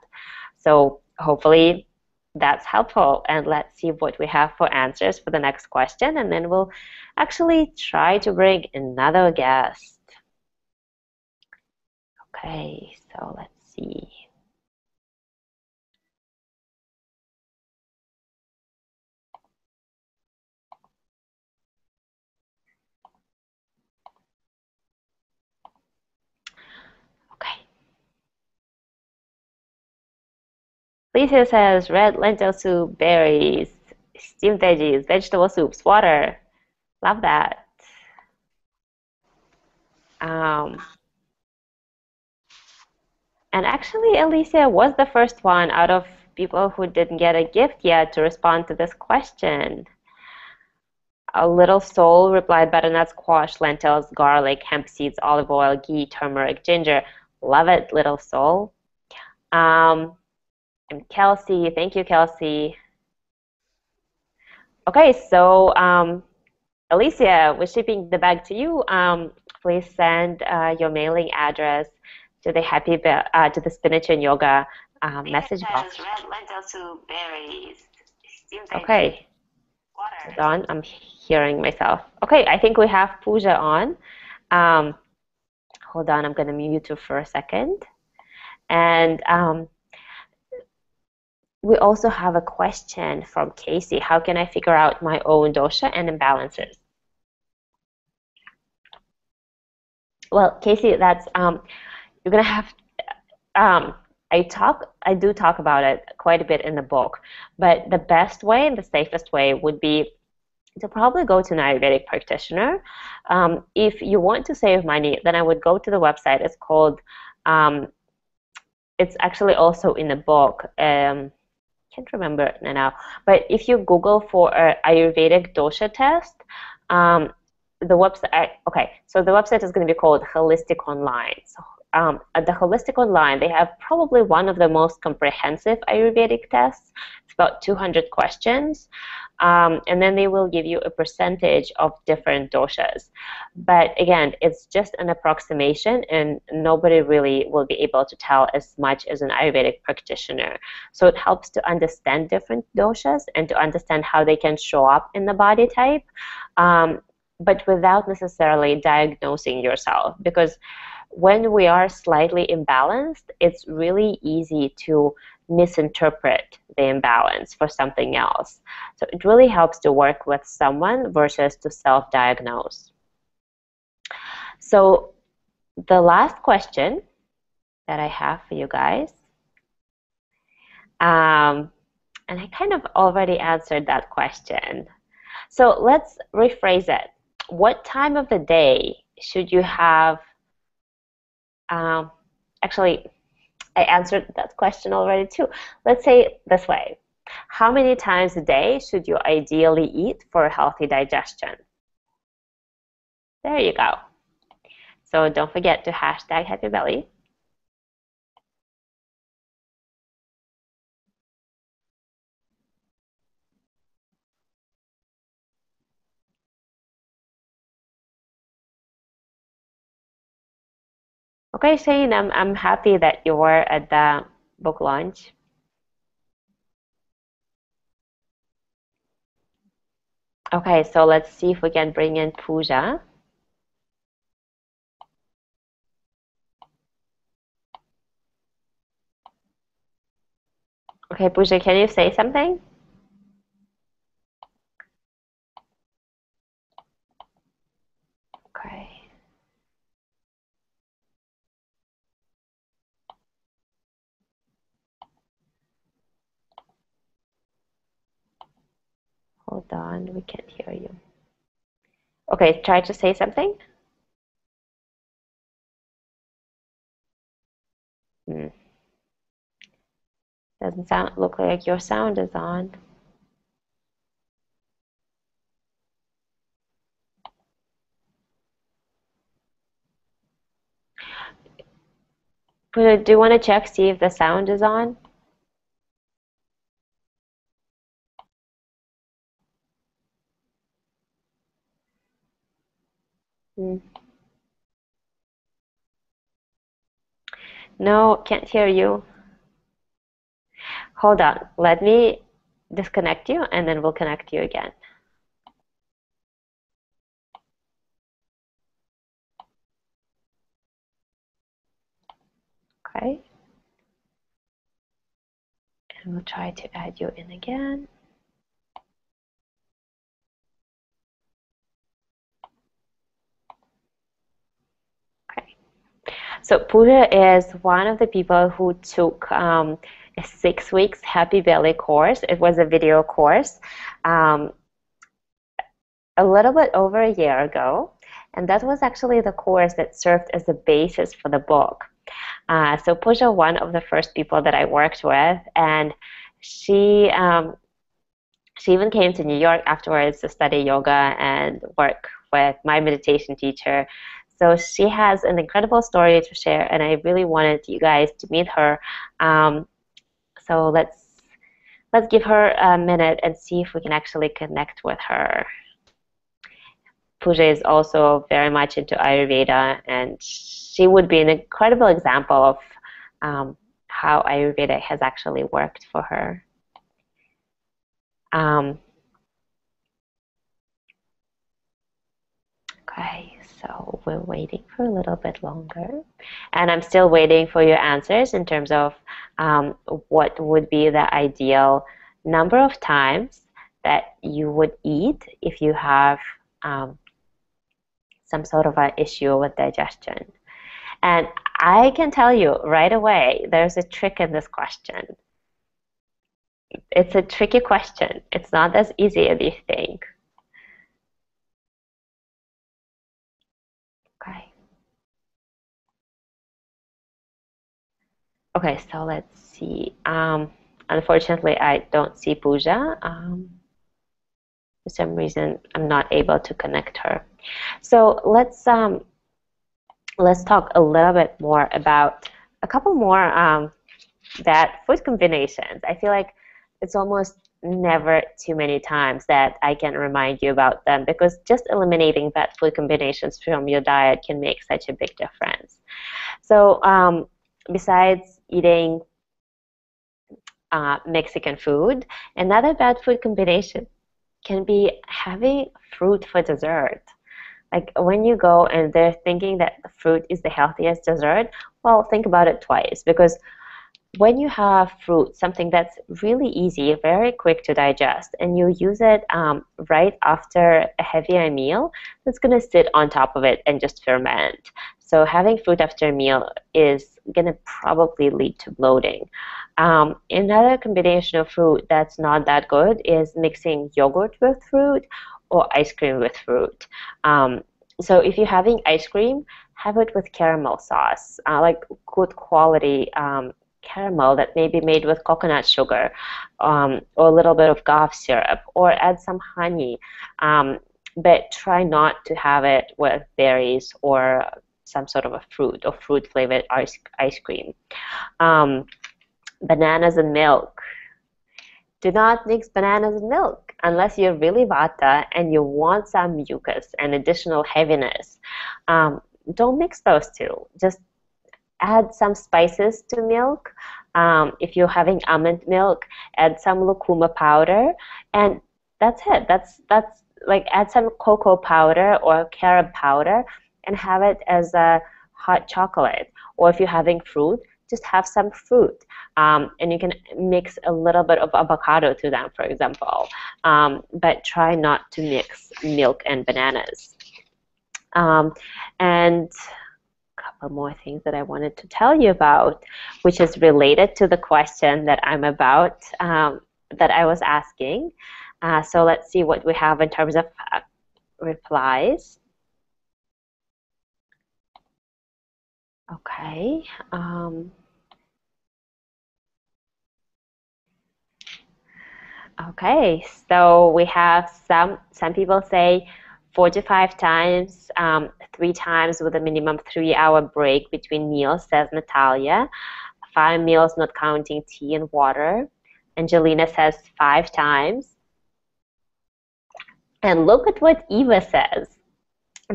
So hopefully that's helpful, and let's see what we have for answers for the next question, and then we'll actually try to bring another guest. Okay, so let's see. Lisa says red lentil soup, berries, steamed veggies, vegetable soups, water. Love that. Um, and actually, Alicia was the first one out of people who didn't get a gift yet to respond to this question. A little soul replied, butternut squash, lentils, garlic, hemp seeds, olive oil, ghee, turmeric, ginger. Love it, little soul. Um, And Kelsey, thank you, Kelsey. Okay, so um, Alicia, we're shipping the bag to you. Um, please send uh, your mailing address to the Happy Be uh, to the Spinach and Yoga um, message box. Red lentil soup, berries, steamed veggies, okay. Water. Hold on, I'm hearing myself. Okay, I think we have Pooja on. Um, hold on, I'm going to mute you for a second, and. Um, We also have a question from Casey. How can I figure out my own dosha and imbalances? Well, Casey, that's um, you're gonna have. Um, I talk, I do talk about it quite a bit in the book, but the best way and the safest way would be to probably go to an Ayurvedic practitioner. Um, if you want to save money, then I would go to the website. It's called. Um, it's actually also in the book. Um, can't remember it now, but if you Google for an Ayurvedic dosha test, um, the website, okay, so the website is going to be called Holistic Online. So, um, at the Holistic Online, they have probably one of the most comprehensive Ayurvedic tests. It's about two hundred questions, um, and then they will give you a percentage of different doshas. But again, it's just an approximation, and nobody really will be able to tell as much as an Ayurvedic practitioner. So it helps to understand different doshas and to understand how they can show up in the body type, um, but without necessarily diagnosing yourself, because when we are slightly imbalanced, it's really easy to misinterpret the imbalance for something else. So it really helps to work with someone versus to self-diagnose. So the last question that I have for you guys Um, and I kind of already answered that question. So let's rephrase it. What time of the day should you have... Um, actually, I answered that question already too. Let's say it this way. How many times a day should you ideally eat for a healthy digestion? There you go. So don't forget to hashtag Happy Belly. Okay, Shane, I'm, I'm happy that you were at the book launch. Okay, so let's see if we can bring in Pooja. Okay, Pooja, can you say something? Hold on, we can't hear you. Okay, try to say something. Hmm. Doesn't sound look like your sound is on. But do you want to check, see if the sound is on? No, can't hear you. Hold on, let me disconnect you and then we'll connect you again. Okay. And we'll try to add you in again. So Pooja is one of the people who took um, a six weeks Happy Belly course. It was a video course um, a little bit over a year ago. And that was actually the course that served as the basis for the book. Uh, so Pooja, one of the first people that I worked with, and she, um, she even came to New York afterwards to study yoga and work with my meditation teacher. So she has an incredible story to share, and I really wanted you guys to meet her. Um, so let's let's give her a minute and see if we can actually connect with her. Pooja is also very much into Ayurveda, and she would be an incredible example of um, how Ayurveda has actually worked for her. Um, okay. So we're waiting for a little bit longer. And I'm still waiting for your answers in terms of um, what would be the ideal number of times that you would eat if you have um, some sort of an issue with digestion. And I can tell you right away, there's a trick in this question. It's a tricky question. It's not as easy as you think. Okay, so let's see. Um, unfortunately, I don't see Pooja. Um, for some reason, I'm not able to connect her. So let's um, let's talk a little bit more about a couple more um, bad food combinations. I feel like it's almost never too many times that I can remind you about them, because just eliminating bad food combinations from your diet can make such a big difference. So um, besides eating uh, Mexican food, another bad food combination can be having fruit for dessert. Like when you go and they're thinking that fruit is the healthiest dessert, well, think about it twice, because when you have fruit, something that's really easy, very quick to digest, and you use it um, right after a heavier meal, it's going to sit on top of it and just ferment. So having food after a meal is going to probably lead to bloating. Um, another combination of fruit that's not that good is mixing yogurt with fruit or ice cream with fruit. Um, so if you're having ice cream, have it with caramel sauce, uh, like good quality um, caramel that may be made with coconut sugar, um, or a little bit of Gov syrup, or add some honey. Um, but try not to have it with berries or some sort of a fruit or fruit-flavored ice, ice cream. Um, bananas and milk. Do not mix bananas and milk unless you're really Vata and you want some mucus and additional heaviness. Um, don't mix those two. Just add some spices to milk. Um, if you're having almond milk, add some lucuma powder, and that's it. That's that's like add some cocoa powder or carob powder and have it as a hot chocolate. Or if you're having fruit, just have some fruit, um, and you can mix a little bit of avocado to them, for example. Um, but try not to mix milk and bananas. Um, and a couple more things that I wanted to tell you about, which is related to the question that I'm about, um, that I was asking. Uh, so let's see what we have in terms of uh, replies. Okay. Um, okay, so we have some, some people say four to five times, um, three times with a minimum three-hour break between meals, says Natalia. Five meals, not counting tea and water. Angelina says five times. And look at what Eva says.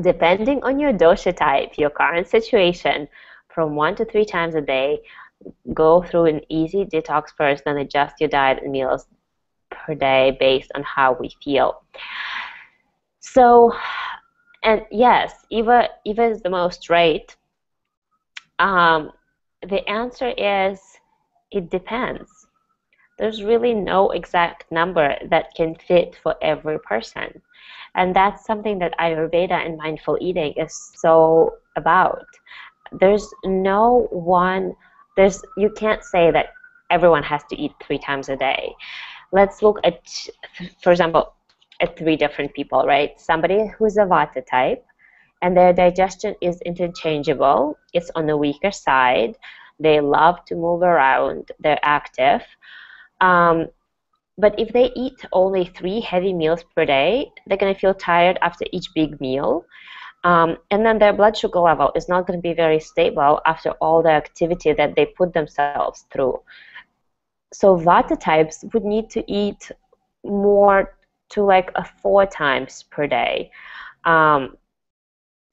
Depending on your dosha type, your current situation, from one to three times a day, go through an easy detox first, then adjust your diet and meals per day based on how we feel. So, and yes, Eva, Eva is the most right. Um, the answer is it depends. There's really no exact number that can fit for every person. And that's something that Ayurveda and mindful eating is so about. There's no one, there's, you can't say that everyone has to eat three times a day. Let's look at, for example, at three different people, right? Somebody who's a Vata type, and their digestion is interchangeable. It's on the weaker side. They love to move around. They're active. Um, but if they eat only three heavy meals per day, they're going to feel tired after each big meal. Um, and then their blood sugar level is not going to be very stable after all the activity that they put themselves through. So Vata types would need to eat more to like a four times per day. Um,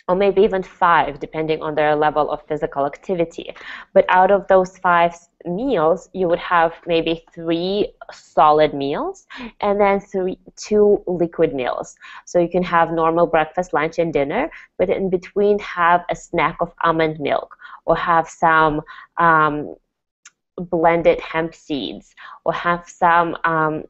or maybe even five, depending on their level of physical activity. But out of those five meals, you would have maybe three solid meals and then three, two liquid meals. So you can have normal breakfast, lunch, and dinner, but in between have a snack of almond milk or have some um, blended hemp seeds or have some um,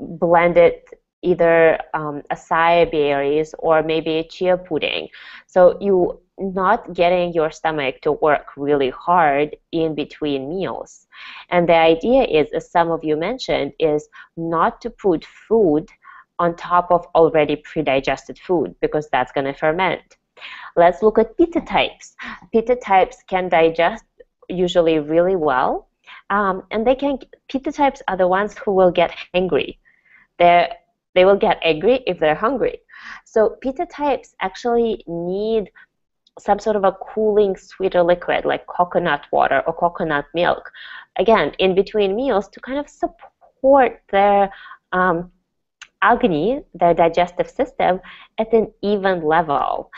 blended either um, acai berries or maybe a chia pudding. So you not getting your stomach to work really hard in between meals. And the idea is, as some of you mentioned, is not to put food on top of already pre-digested food because that's going to ferment. Let's look at Pitta types. Pitta types can digest usually really well, um, and they can. Pitta types are the ones who will get hangry. They're They will get angry if they're hungry. So Pitta types actually need some sort of a cooling, sweeter liquid like coconut water or coconut milk, again, in between meals to kind of support their um, agni, their digestive system, at an even level.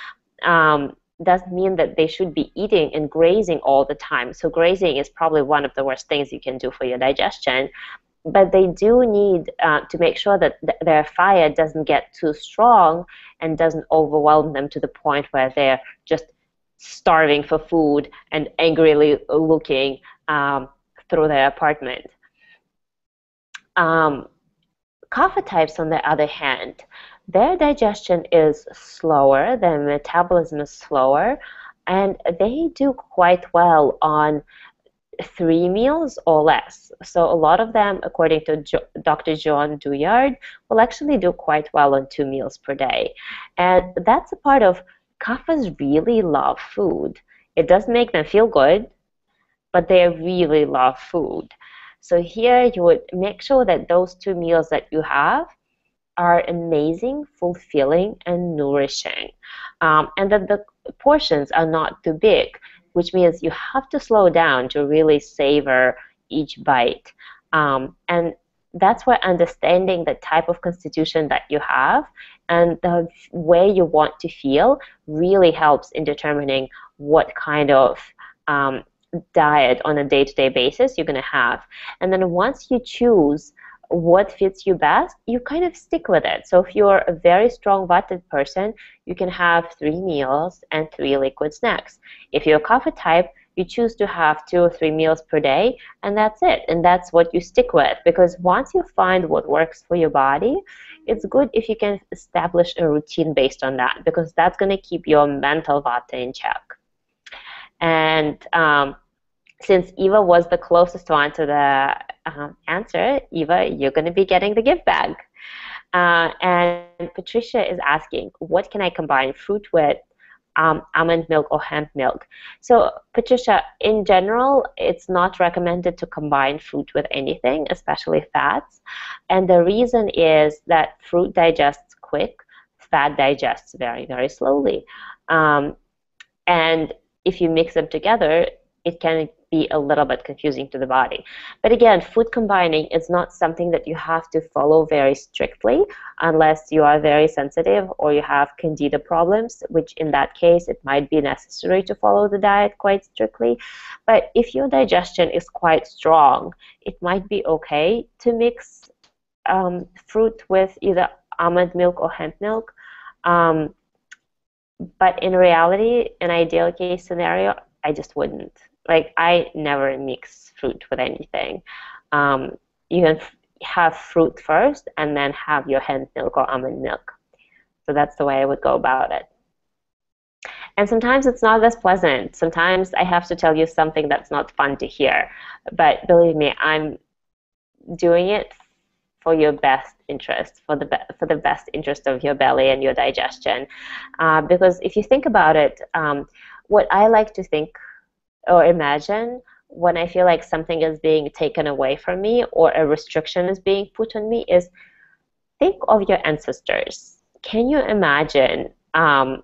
Um, doesn't mean that they should be eating and grazing all the time. So grazing is probably one of the worst things you can do for your digestion. But they do need uh, to make sure that th their fire doesn't get too strong and doesn't overwhelm them to the point where they're just starving for food and angrily looking um, through their apartment. Um, Kapha types, on the other hand, their digestion is slower, their metabolism is slower, and they do quite well on three meals or less. So a lot of them, according to jo Doctor John Duyard, will actually do quite well on two meals per day. And that's a part of Kaphas really love food. It does make them feel good, but they really love food. So here you would make sure that those two meals that you have are amazing, fulfilling, and nourishing. Um, and that the portions are not too big, which means you have to slow down to really savor each bite. Um, and that's where understanding the type of constitution that you have and the way you want to feel really helps in determining what kind of um, diet on a day-to-day basis you're going to have. And then once you choose what fits you best, you kind of stick with it. So if you're a very strong Vata person, you can have three meals and three liquid snacks. If you're a Kapha type, you choose to have two or three meals per day, and that's it. And that's what you stick with, because once you find what works for your body, it's good if you can establish a routine based on that, because that's going to keep your mental Vata in check. And um, since Eva was the closest one to the um, answer, Eva, you're going to be getting the gift bag. Uh, and Patricia is asking, what can I combine fruit with? Um, almond milk or hemp milk. So Patricia, in general, it's not recommended to combine fruit with anything, especially fats. And the reason is that fruit digests quick, fat digests very, very slowly. Um, and if you mix them together, it can be a little bit confusing to the body. But again, food combining is not something that you have to follow very strictly unless you are very sensitive or you have candida problems, which in that case it might be necessary to follow the diet quite strictly. But if your digestion is quite strong, it might be okay to mix um, fruit with either almond milk or hemp milk. Um, but in reality, in ideal case scenario, I just wouldn't. Like, I never mix fruit with anything. Um, you can f have fruit first and then have your hemp milk or almond milk. So that's the way I would go about it. And sometimes it's not as pleasant. Sometimes I have to tell you something that's not fun to hear. But believe me, I'm doing it for your best interest, for the, be for the best interest of your belly and your digestion. Uh, because if you think about it, um, what I like to think or imagine when I feel like something is being taken away from me or a restriction is being put on me is, think of your ancestors. Can you imagine um,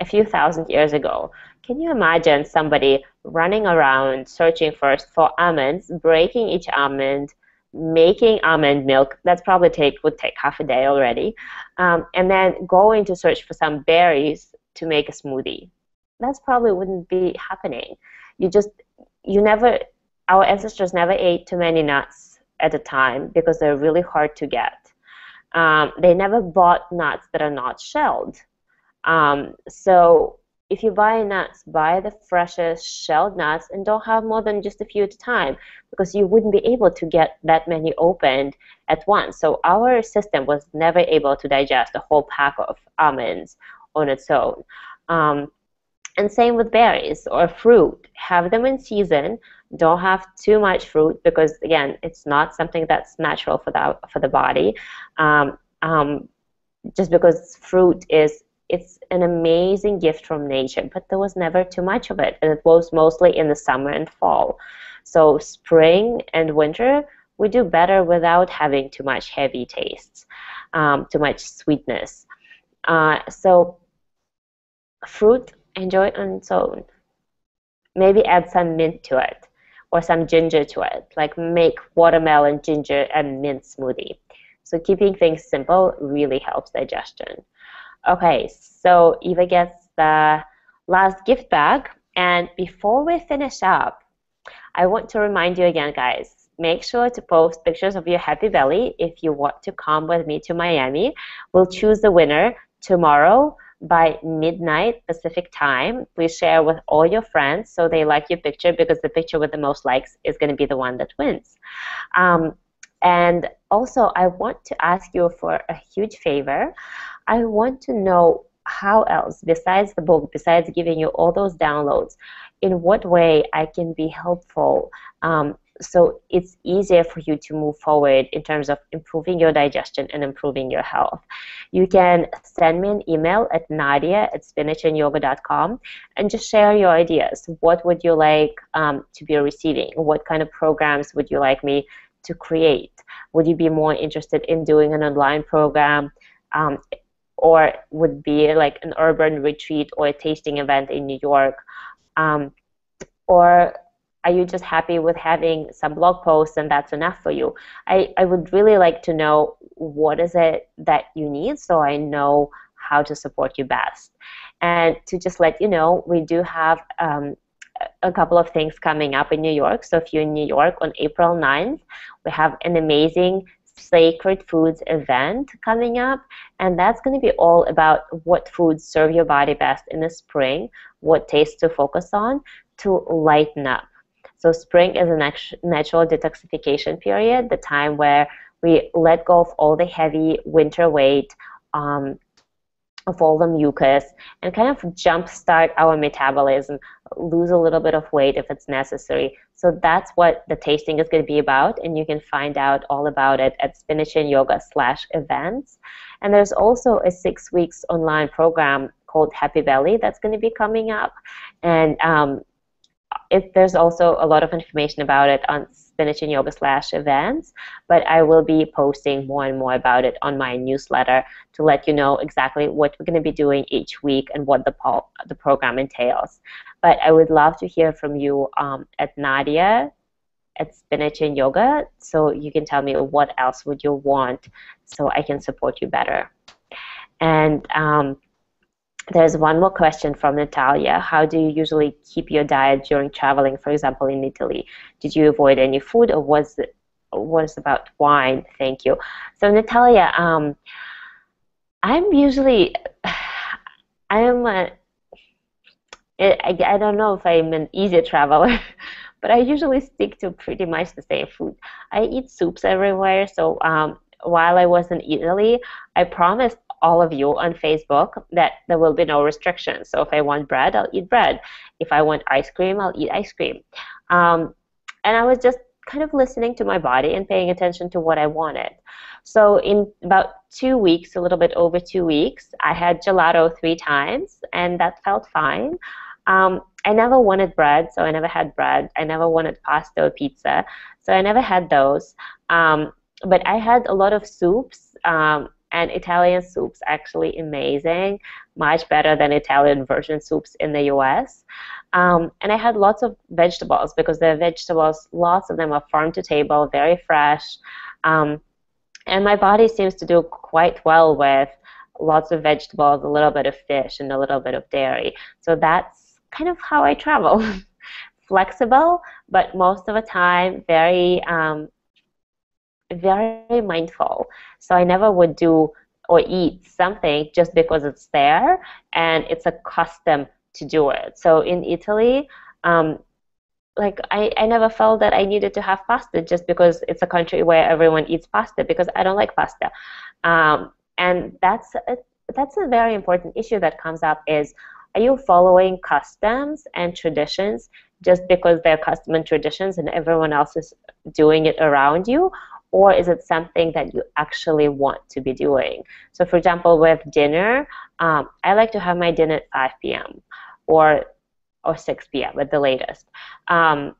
a few thousand years ago, can you imagine somebody running around searching first for almonds, breaking each almond, making almond milk? That's probably take would take half a day already, um, and then going to search for some berries to make a smoothie. That's probably wouldn't be happening. You just, you never, our ancestors never ate too many nuts at a time because they're really hard to get. Um, they never bought nuts that are not shelled. Um, so if you buy nuts, buy the freshest shelled nuts and don't have more than just a few at a time, because you wouldn't be able to get that many opened at once. So our system was never able to digest a whole pack of almonds on its own. Um, And same with berries or fruit. Have them in season. Don't have too much fruit because, again, it's not something that's natural for the, for the body. Um, um, just because fruit is, it's an amazing gift from nature, but there was never too much of it. And it was mostly in the summer and fall. So spring and winter, we do better without having too much heavy tastes, um, too much sweetness. Uh, so fruit, enjoy it on its own. Maybe add some mint to it or some ginger to it, like make watermelon, ginger, and mint smoothie. So keeping things simple really helps digestion. Okay, so Eva gets the last gift bag. And before we finish up, I want to remind you again, guys, make sure to post pictures of your happy belly if you want to come with me to Miami. We'll choose the winner tomorrow by midnight Pacific time. Please share with all your friends so they like your picture, because the picture with the most likes is going to be the one that wins. Um, and also, I want to ask you for a huge favor. I want to know how else, besides the book, besides giving you all those downloads, in what way I can be helpful, um, so it's easier for you to move forward in terms of improving your digestion and improving your health. You can send me an email at Nadya at spinach and yoga dot com and just share your ideas. What would you like um, to be receiving? What kind of programs would you like me to create? Would you be more interested in doing an online program, um, or would be like an urban retreat or a tasting event in New York? Um, or are you just happy with having some blog posts and that's enough for you? I, I would really like to know what is it that you need so I know how to support you best. And to just let you know, we do have um, a couple of things coming up in New York. So if you're in New York on April ninth, we have an amazing Sacred Foods event coming up, and that's going to be all about what foods serve your body best in the spring, what tastes to focus on to lighten up. So spring is a natural detoxification period, the time where we let go of all the heavy winter weight, um, of all the mucus, and kind of jumpstart our metabolism, lose a little bit of weight if it's necessary. So that's what the tasting is going to be about, and you can find out all about it at Spinach and Yoga slash events. And there's also a six weeks online program called Happy Belly that's going to be coming up, and um, It, there's also a lot of information about it on Spinach and Yoga slash events, but I will be posting more and more about it on my newsletter to let you know exactly what we're going to be doing each week and what the, po the program entails. But I would love to hear from you um, at Nadya at Spinach and Yoga, so you can tell me what else would you want so I can support you better. And um, there's one more question from Natalia. How do you usually keep your diet during traveling, for example, in Italy? Did you avoid any food, or was it, was about wine? Thank you. So, Natalia, um, I'm usually, I'm, a, I, I don't know if I'm an easy traveler, but I usually stick to pretty much the same food. I eat soups everywhere, so um, while I was in Italy, I promised all of you on Facebook that there will be no restrictions. So if I want bread, I'll eat bread. If I want ice cream, I'll eat ice cream. Um, and I was just kind of listening to my body and paying attention to what I wanted. So in about two weeks, a little bit over two weeks, I had gelato three times, and that felt fine. Um, I never wanted bread, so I never had bread. I never wanted pasta or pizza, so I never had those. Um, but I had a lot of soups, um, and Italian soups, actually amazing, much better than Italian version soups in the U S. Um, and I had lots of vegetables, because the vegetables, lots of them are farm to table, very fresh. Um, and my body seems to do quite well with lots of vegetables, a little bit of fish, and a little bit of dairy. So that's kind of how I travel. Flexible, but most of the time very um, very mindful. So I never would do or eat something just because it's there and it's a custom to do it. So in Italy, um, like I, I never felt that I needed to have pasta just because it's a country where everyone eats pasta, because I don't like pasta. Um, and that's a, that's a very important issue that comes up is, are you following customs and traditions just because they're custom and traditions and everyone else is doing it around you? Or is it something that you actually want to be doing? So for example, with dinner, um, I like to have my dinner at five P M or or six P M at the latest. Um,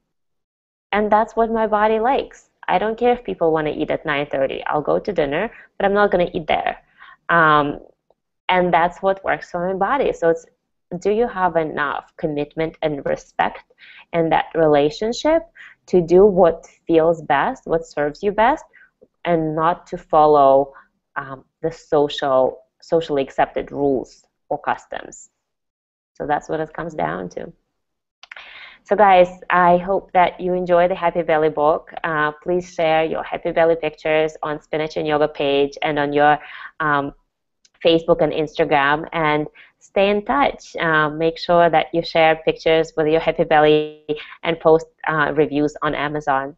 and that's what my body likes. I don't care if people want to eat at nine thirty. I'll go to dinner, but I'm not going to eat there. Um, and that's what works for my body. So it's, do you have enough commitment and respect in that relationship to do what feels best, what serves you best, and not to follow um, the social, socially accepted rules or customs? So that's what it comes down to. So guys, I hope that you enjoy the Happy Belly book. Uh, please share your Happy Belly pictures on Spinach and Yoga page and on your um, Facebook and Instagram, and stay in touch. Uh, make sure that you share pictures with your Happy Belly and post uh, reviews on Amazon.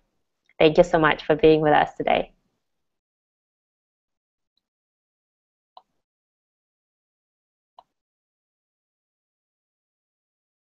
Thank you so much for being with us today.